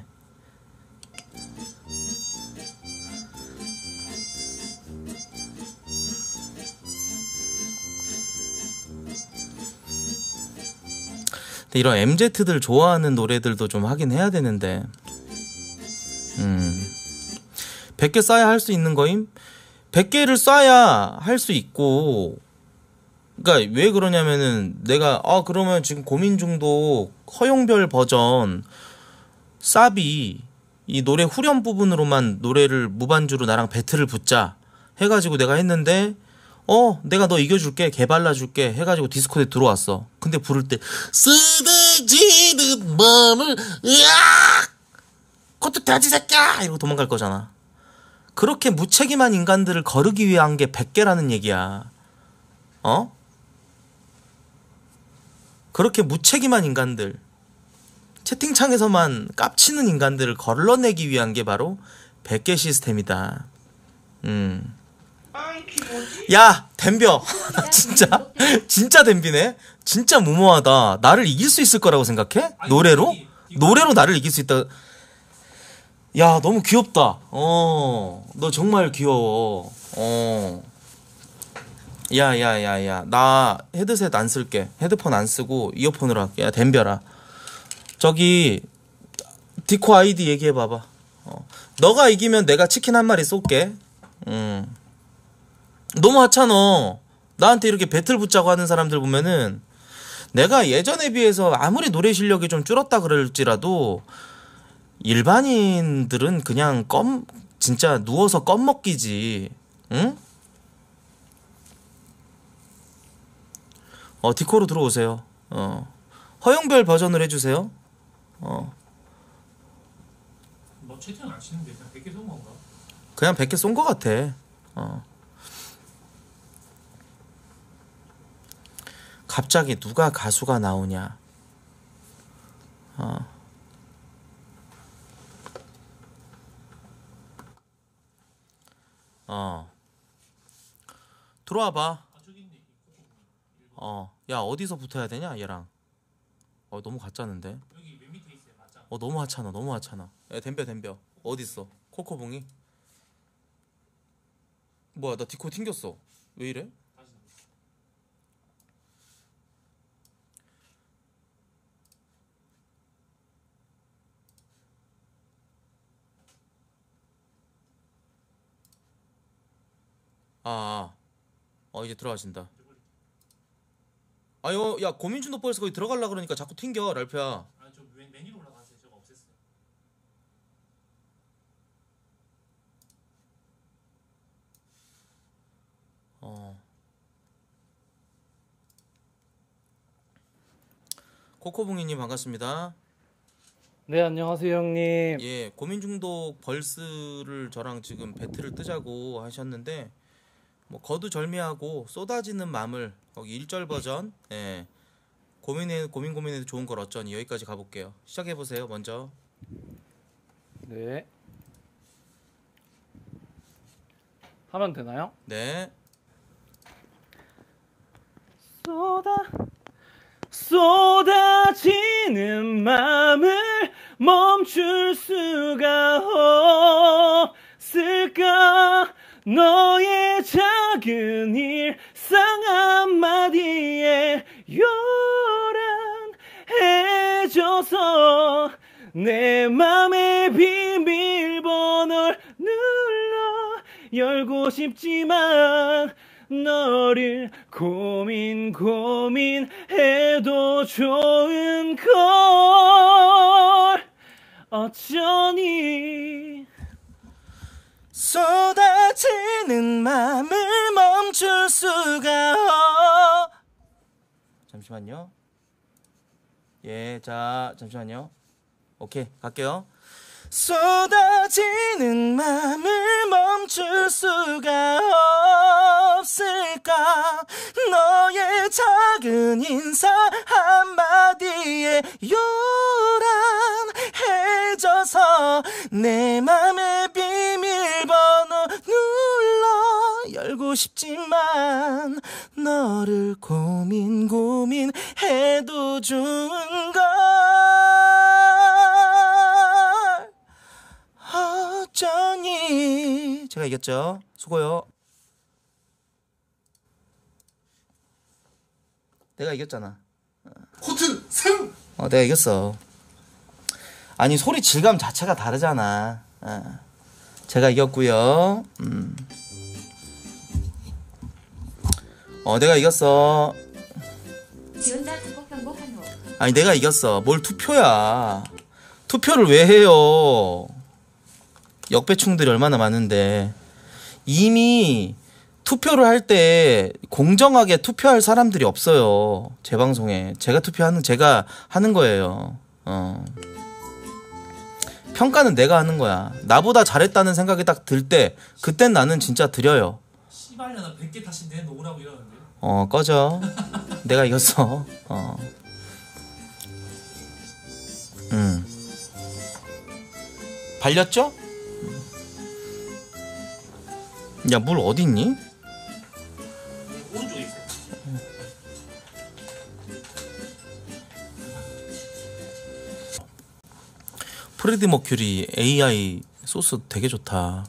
근데 이런 MZ들 좋아하는 노래들도 좀 하긴 해야 되는데. 100개 쏴야 할 수 있는 거임? 100개를 쏴야 할 수 있고. 그러니까 왜 그러냐면은 내가 그러면 지금 고민 중독 허용별 버전 싸비 이 노래 후렴 부분으로만 노래를 무반주로 나랑 배틀을 붙자 해가지고 내가 했는데 내가 너 이겨줄게, 개발라줄게 해가지고 디스코드에 들어왔어. 근데 부를 때 쓰러지는 마음을 으악! 그것도 돼지 새끼야! 이러고 도망갈 거잖아. 그렇게 무책임한 인간들을 거르기 위해 한 게 100개라는 얘기야. 어? 그렇게 무책임한 인간들, 채팅창에서만 깝치는 인간들을 걸러내기 위한 게 바로 100개 시스템이다. 야 댐벼. 진짜 댐비네. 진짜 무모하다. 나를 이길 수 있을 거라고 생각해? 노래로? 노래로 나를 이길 수 있다. 야 너무 귀엽다. 너 정말 귀여워. 야야야야 나 헤드셋 안 쓸게. 헤드폰 안 쓰고 이어폰으로 할게. 야 댐벼라. 저기 디코 아이디 얘기해봐봐. 너가 이기면 내가 치킨 한 마리 쏠게. 너무 하찮아. 나한테 이렇게 배틀 붙자고 하는 사람들 보면은 내가 예전에 비해서 아무리 노래 실력이 좀 줄었다 그럴지라도 일반인들은 그냥 껌 진짜 누워서 껌 먹기지. 응? 디코로 들어오세요. 허용별 버전을 해주세요. 뭐 채팅 안 치는데 그냥 100개 쏜 건가? 그냥 100개 쏜 거 같아. 갑자기 누가 가수가 나오냐. 들어와봐. 야, 어디서 붙어야 되냐 얘랑. 너무 가짜는데. 여기 맨 밑에 있어요. 맞아. 너무 하찮아. 너무 하찮아. 야, 덤벼. 어딨어 코코봉이? 뭐야, 나 디코 튕겼어. 왜 이래? 이제 들어가신다. 야, 고민준도 벌써 거기 들어갈라 그러니까 자꾸 튕겨, 랄프야. 저 맨 위로 올라가세요. 저거 없앴어요. 코코봉이님 반갑습니다. 네, 안녕하세요 형님. 예, 고민중독 벌스를 저랑 지금 배틀을 뜨자고 하셨는데 뭐 거두절미하고 쏟아지는 마음을 거기 1절 버전, 예, 고민해도 좋은 걸 어쩌니 여기까지 가볼게요. 시작해보세요 먼저. 네, 하면 되나요? 네. 쏟아지는 마음을 멈출 수가 없을까. 너의 작은 일상 한마디에 요란해져서 내 맘의 비밀번호를 눌러 열고 싶지만 너를 고민해도 좋은 걸 어쩌니. 쏟아지는 맘을 멈출 수가 잠시만요. 예, 자, 잠시만요. 오케이, 갈게요. 쏟아지는 맘을 멈출 수가 없을까. 너의 작은 인사 한마디에 요란해져서 내 맘의 비밀번호 눌러 열고 싶지만 너를 고민해도 좋은 걸 어쩌니. 제가 이겼죠? 수고요. 내가 이겼잖아. 코튼 3! 내가 이겼어. 아니, 소리 질감 자체가 다르잖아. 제가 이겼고요. 내가 이겼어. 아니, 내가 이겼어. 뭘 투표야. 투표를 왜 해요. 역배충들이 얼마나 많은데. 이미 투표를 할 때 공정하게 투표할 사람들이 없어요. 제 방송에 제가 하는 거예요. 평가는 내가 하는 거야. 나보다 잘했다는 생각이 딱 들 때 그땐 나는 진짜 드려요. 씨발려나 100개 다시 내놓으라고 이러는데. 꺼져. 내가 이겼어. 발렸죠? 야, 물 어디 있니? 오른쪽에 있어요. 프레디 머큐리 AI 소스 되게 좋다.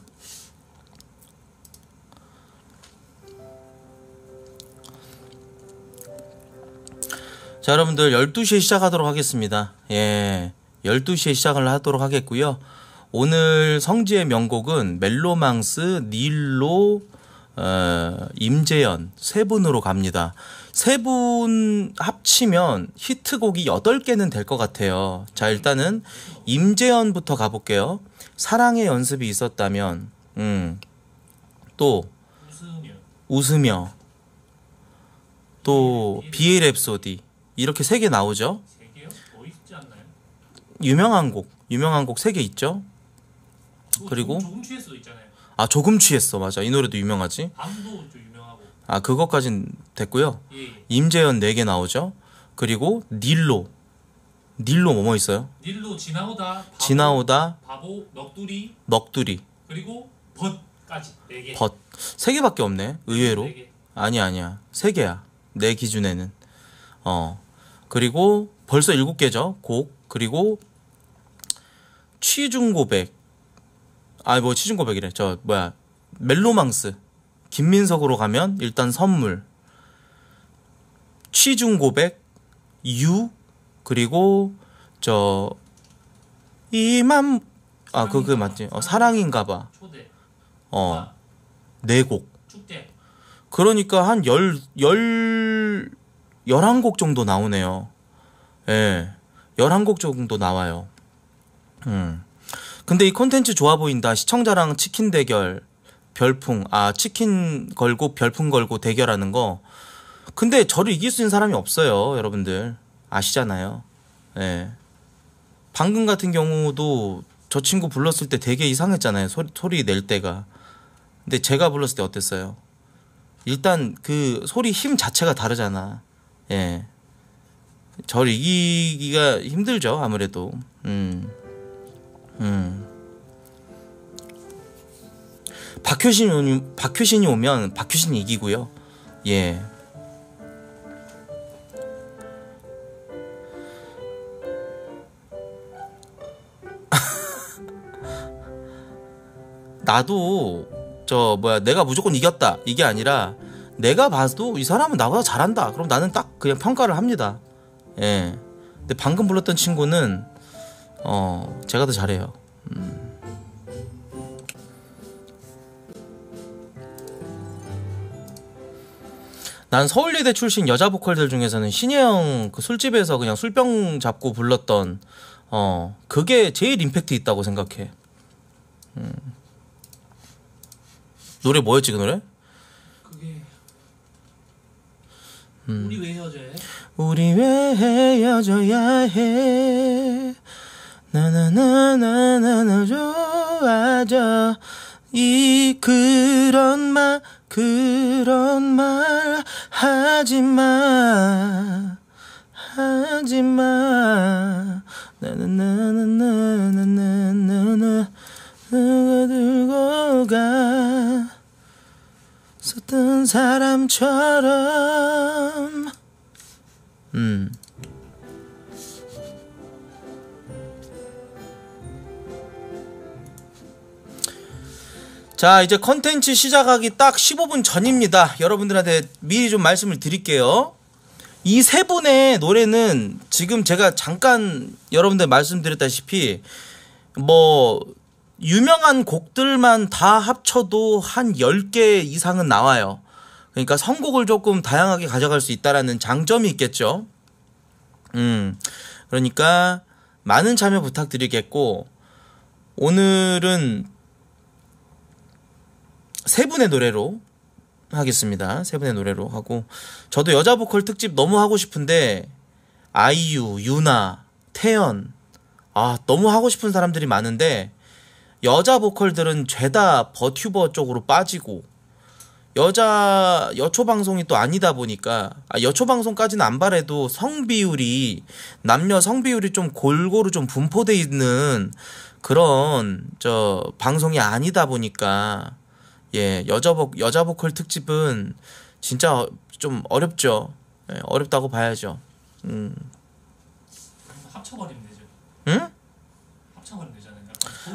자, 여러분들 12시에 시작하도록 하겠습니다. 예, 12시에 시작을 하도록 하겠고요. 오늘 성지의 명곡은 멜로망스, 닐로, 임재현 세 분으로 갑니다. 세 분 합치면 히트곡이 8개는 될 것 같아요. 자, 일단은 임재현부터 가볼게요. 사랑의 연습이 있었다면, 또 웃으며, 또 비의 랩소디, 이렇게 3개 나오죠. 유명한 곡 3개 있죠. 그리고 조금 취했어도 있잖아요. 아, 조금 취했어, 맞아. 이 노래도 유명하지. 밤도 좀 유명하고. 아, 그것까진 됐고요. 예. 임재현 4개 나오죠. 그리고 닐로 뭐뭐 있어요? 닐로 지나오다, 바보, 넋두리. 그리고 벗까지 4개. 벗 3개밖에 없네. 의외로. 4개. 아니야 3개야 내 기준에는. 그리고 벌써 7개죠 곡. 그리고 취중고백이래. 멜로망스. 김민석으로 가면 일단 선물, 취중고백, 유, 그리고 그거 맞지? 사랑인가봐. 초대. 네 곡. 축제. 그러니까 한 11곡 정도 나오네요. 예. 11곡 정도 나와요. 근데 이 콘텐츠 좋아 보인다. 시청자랑 치킨 대결, 별풍. 아, 치킨 걸고 별풍 걸고 대결하는 거. 근데 저를 이길 수 있는 사람이 없어요, 여러분들. 아시잖아요. 예. 방금 같은 경우도 저 친구 불렀을 때 되게 이상했잖아요. 소리 낼 때가. 근데 제가 불렀을 때 어땠어요? 일단 그 소리 힘 자체가 다르잖아. 예. 저를 이기기가 힘들죠, 아무래도. 박효신이 오면 박효신이 이기고요. 예. 나도 내가 무조건 이겼다, 이게 아니라 내가 봐도 이 사람은 나보다 잘한다, 그럼 나는 딱 그냥 평가를 합니다. 예. 근데 방금 불렀던 친구는 제가 더 잘해요. 난 서울예대 출신 여자 보컬들 중에서는 신혜영 그 술집에서 그냥 술병 잡고 불렀던 그게 제일 임팩트 있다고 생각해. 노래 뭐였지, 그 노래? 그게 우리 왜 헤어져야 해. 나나나나나나 좋아져. 이 그런 말 하지마. 나나나나나나나나 누가 들고 가 썼던 사람처럼. 자, 이제 컨텐츠 시작하기 딱 15분 전입니다. 여러분들한테 미리 좀 말씀을 드릴게요. 이 세 분의 노래는 지금 제가 잠깐 여러분들 말씀드렸다시피 유명한 곡들만 다 합쳐도 한 10개 이상은 나와요. 그러니까 선곡을 조금 다양하게 가져갈 수 있다라는 장점이 있겠죠. 그러니까 많은 참여 부탁드리겠고, 오늘은 세 분의 노래로 하겠습니다. 세 분의 노래로 하고, 저도 여자 보컬 특집 너무 하고 싶은데 아이유, 윤아, 태연, 너무 하고 싶은 사람들이 많은데, 여자 보컬들은 죄다 버튜버 쪽으로 빠지고, 여초 방송이 또 아니다 보니까, 여초 방송까지는 안 바래도 남녀 성비율이 좀 골고루 좀 분포돼 있는 그런 방송이 아니다 보니까, 예, 여자 보컬 특집은 진짜 좀 어렵죠. 예, 어렵다고 봐야죠. 합쳐버리면 되죠. 응? 합쳐버리면 되잖아요.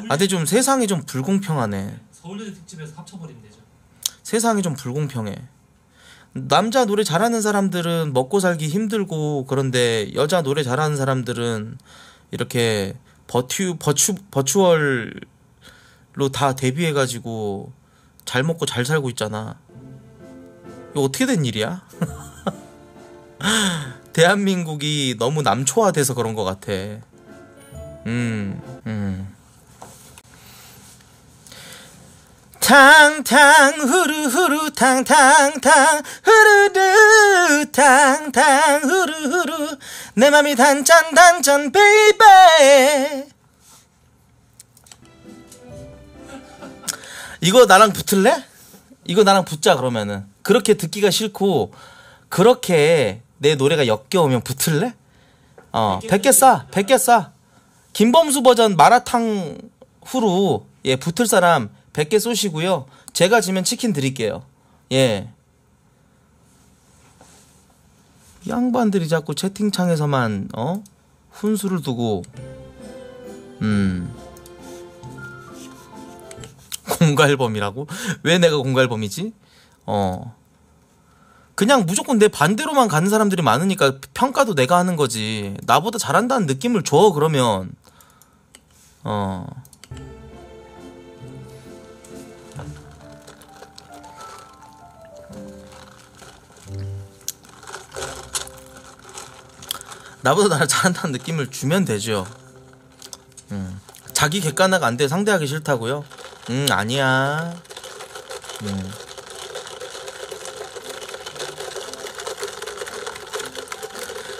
근데 좀 세상이 좀 불공평하네. 서울대 특집에서 합쳐버리면 되죠. 세상이 좀 불공평해. 남자 노래 잘하는 사람들은 먹고 살기 힘들고, 그런데 여자 노래 잘하는 사람들은 이렇게 버추얼로 다 데뷔해가지고 잘 먹고 잘 살고 있잖아. 이거 어떻게 된 일이야? 대한민국이 너무 남초화돼서 그런 것 같아. 탕탕 후루후루 탕탕탕 후루루 탕탕 후루후루 내 맘이 단짠 단짠 베이베. 이거 나랑 붙을래? 이거 나랑 붙자. 그러면은 그렇게 듣기가 싫고 그렇게 내 노래가 역겨우면 붙을래? 100개 싸. 100개 싸. 김범수 버전 마라탕 후루, 예, 붙을 사람 100개 쏘시고요. 제가 지면 치킨 드릴게요. 예. 양반들이 자꾸 채팅창에서만 훈수를 두고. 공갈범이라고? 왜 내가 공갈범이지? 그냥 무조건 내 반대로만 가는 사람들이 많으니까 평가도 내가 하는 거지. 나보다 잘한다는 느낌을 줘. 그러면 나보다 나를 잘한다는 느낌을 주면 되죠. 자기 객관화가 안 돼 상대하기 싫다고요? 아니야.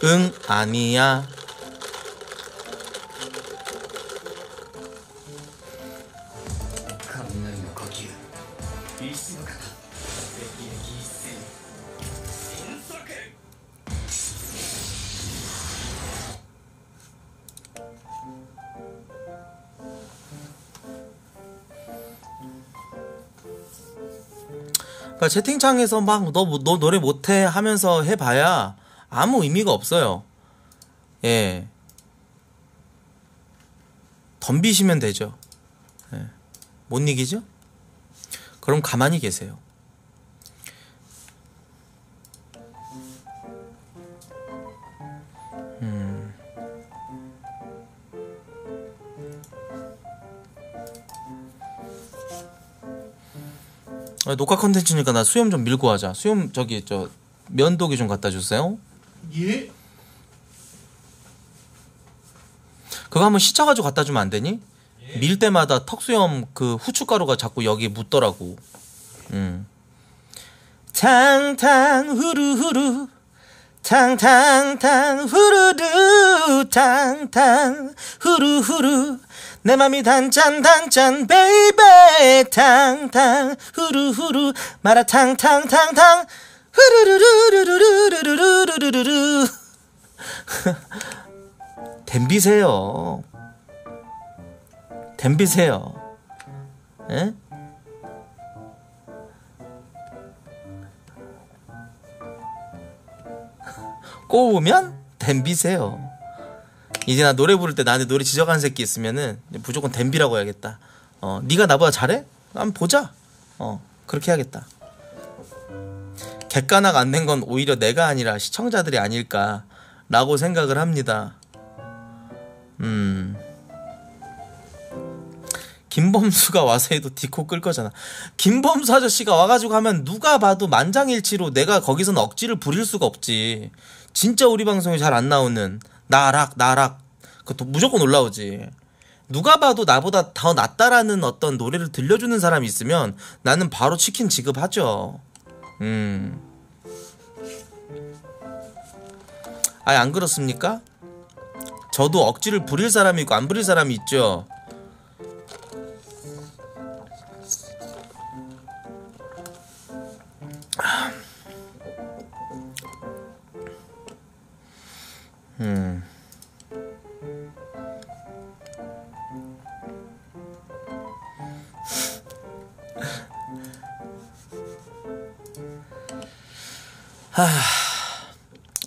응, 아니야. 그러니까 채팅창에서 막 너 노래 못해 하면서 해봐야 아무 의미가 없어요. 예, 덤비시면 되죠. 예. 못 이기죠? 그럼 가만히 계세요. 녹화 컨텐츠니까 나 수염 좀 밀고 하자. 수염 저기 저 면도기 좀 갖다 주세요. 예? 그거 한번 씻어가지고 갖다 주면 안 되니? 예. 밀 때마다 턱수염 그 후춧가루가 자꾸 여기 묻더라고. 탕탕 후루후루 탕탕탕 후루루 탕탕 후루후루 내 맘이 단짠 단짠 베이베 탕탕 후루후루 마라탕 탕탕탕 후루루루루루루루루루루루루. 댐비세요. 댐비세요. 예? 꼬우면 댐비세요. 이제 나 노래 부를 때 나한테 노래 지적하는 새끼 있으면은 무조건 댐비라고 해야겠다. 네가 나보다 잘해? 한번 보자. 그렇게 해야겠다. 객관학 안 낸 건 오히려 내가 아니라 시청자들이 아닐까라고 생각을 합니다. 김범수가 와서 해도 디코 끌 거잖아. 김범수 아저씨가 와가지고 하면 누가 봐도 만장일치로 내가 거기서는 억지를 부릴 수가 없지. 진짜 우리 방송에 잘 안 나오는 나락 그것도 무조건 올라오지. 누가 봐도 나보다 더 낫다라는 어떤 노래를 들려주는 사람이 있으면 나는 바로 치킨 지급하죠. 아니 안 그렇습니까? 저도 억지를 부릴 사람이 있고 안 부릴 사람이 있죠.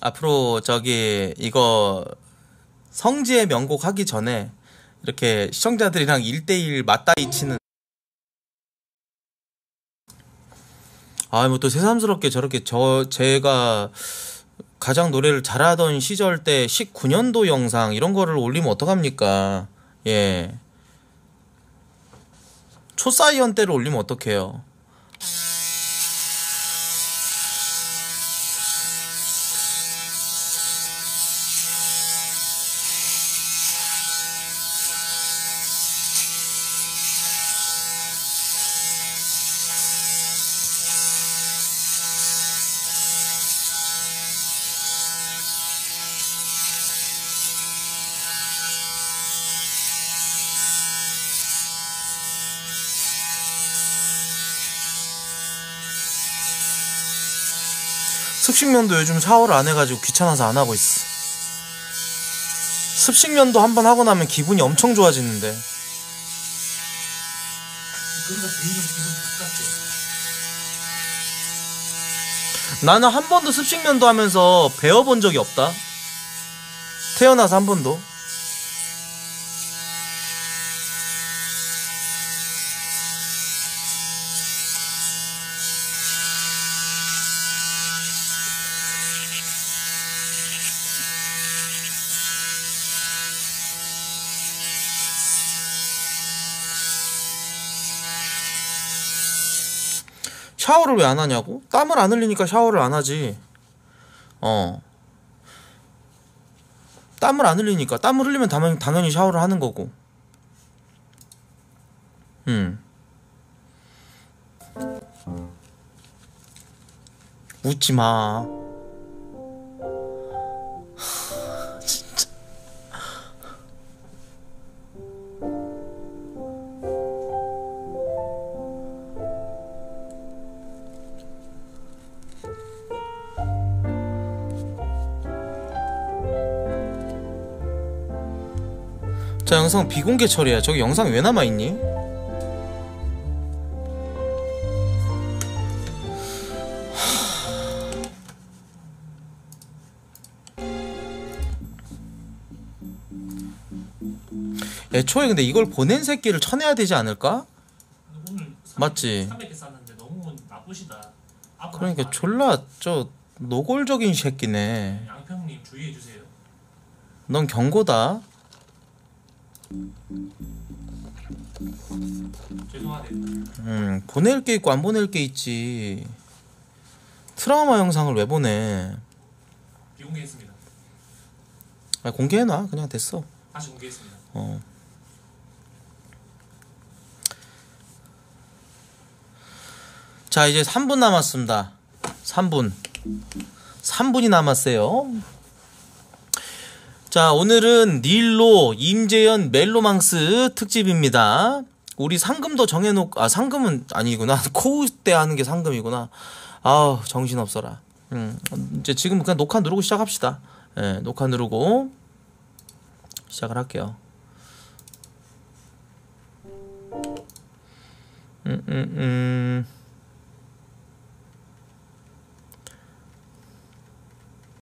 앞으로 저기 이거 성지의 명곡 하기 전에 이렇게 시청자들이랑 1대1 맞다이 치는. 아, 뭐 또 새삼스럽게 저렇게 제가 가장 노래를 잘하던 시절 때 19년도 영상 이런 거를 올리면 어떡합니까? 예. 초사이언 때를 올리면 어떡해요? 습식면도 요즘 샤워를 안 해가지고 귀찮아서 안 하고 있어. 습식면도 한번 하고 나면 기분이 엄청 좋아지는데. 나는 한 번도 습식면도 하면서 배워본 적이 없다. 태어나서 한 번도. 샤워를 왜 안 하냐고? 땀을 안 흘리니까 샤워를 안 하지. 땀을 안 흘리니까. 땀을 흘리면 당연히 샤워를 하는 거고. 웃지 마. 진짜. 자, 영상 비공개 처리야. 저기 영상 왜 남아있니? 애초에 근데 이걸 보낸 새끼를 쳐내야 되지 않을까? 오늘 300, 맞지? 300개 쌌는데 너무 나쁘시다. 그러니까 졸라 저 노골적인 새끼네. 양평님 주의해주세요. 넌 경고다. 죄송하네요. 보낼 게 있고 안 보낼 게 있지. 트라우마 영상을 왜 보내? 비공개했습니다. 아, 공개해놔. 그냥 됐어. 다시 공개했습니다. 자, 이제 3분 남았습니다. 3분이 남았어요. 자, 오늘은 닐로, 임재현, 멜로망스 특집입니다. 우리 상금도 정해놓고, 아, 상금은 아니구나. 코우 때 하는 게 상금이구나. 아우, 정신없어라. 이제 지금 그냥 녹화 누르고 시작합시다. 예, 녹화 누르고 시작을 할게요.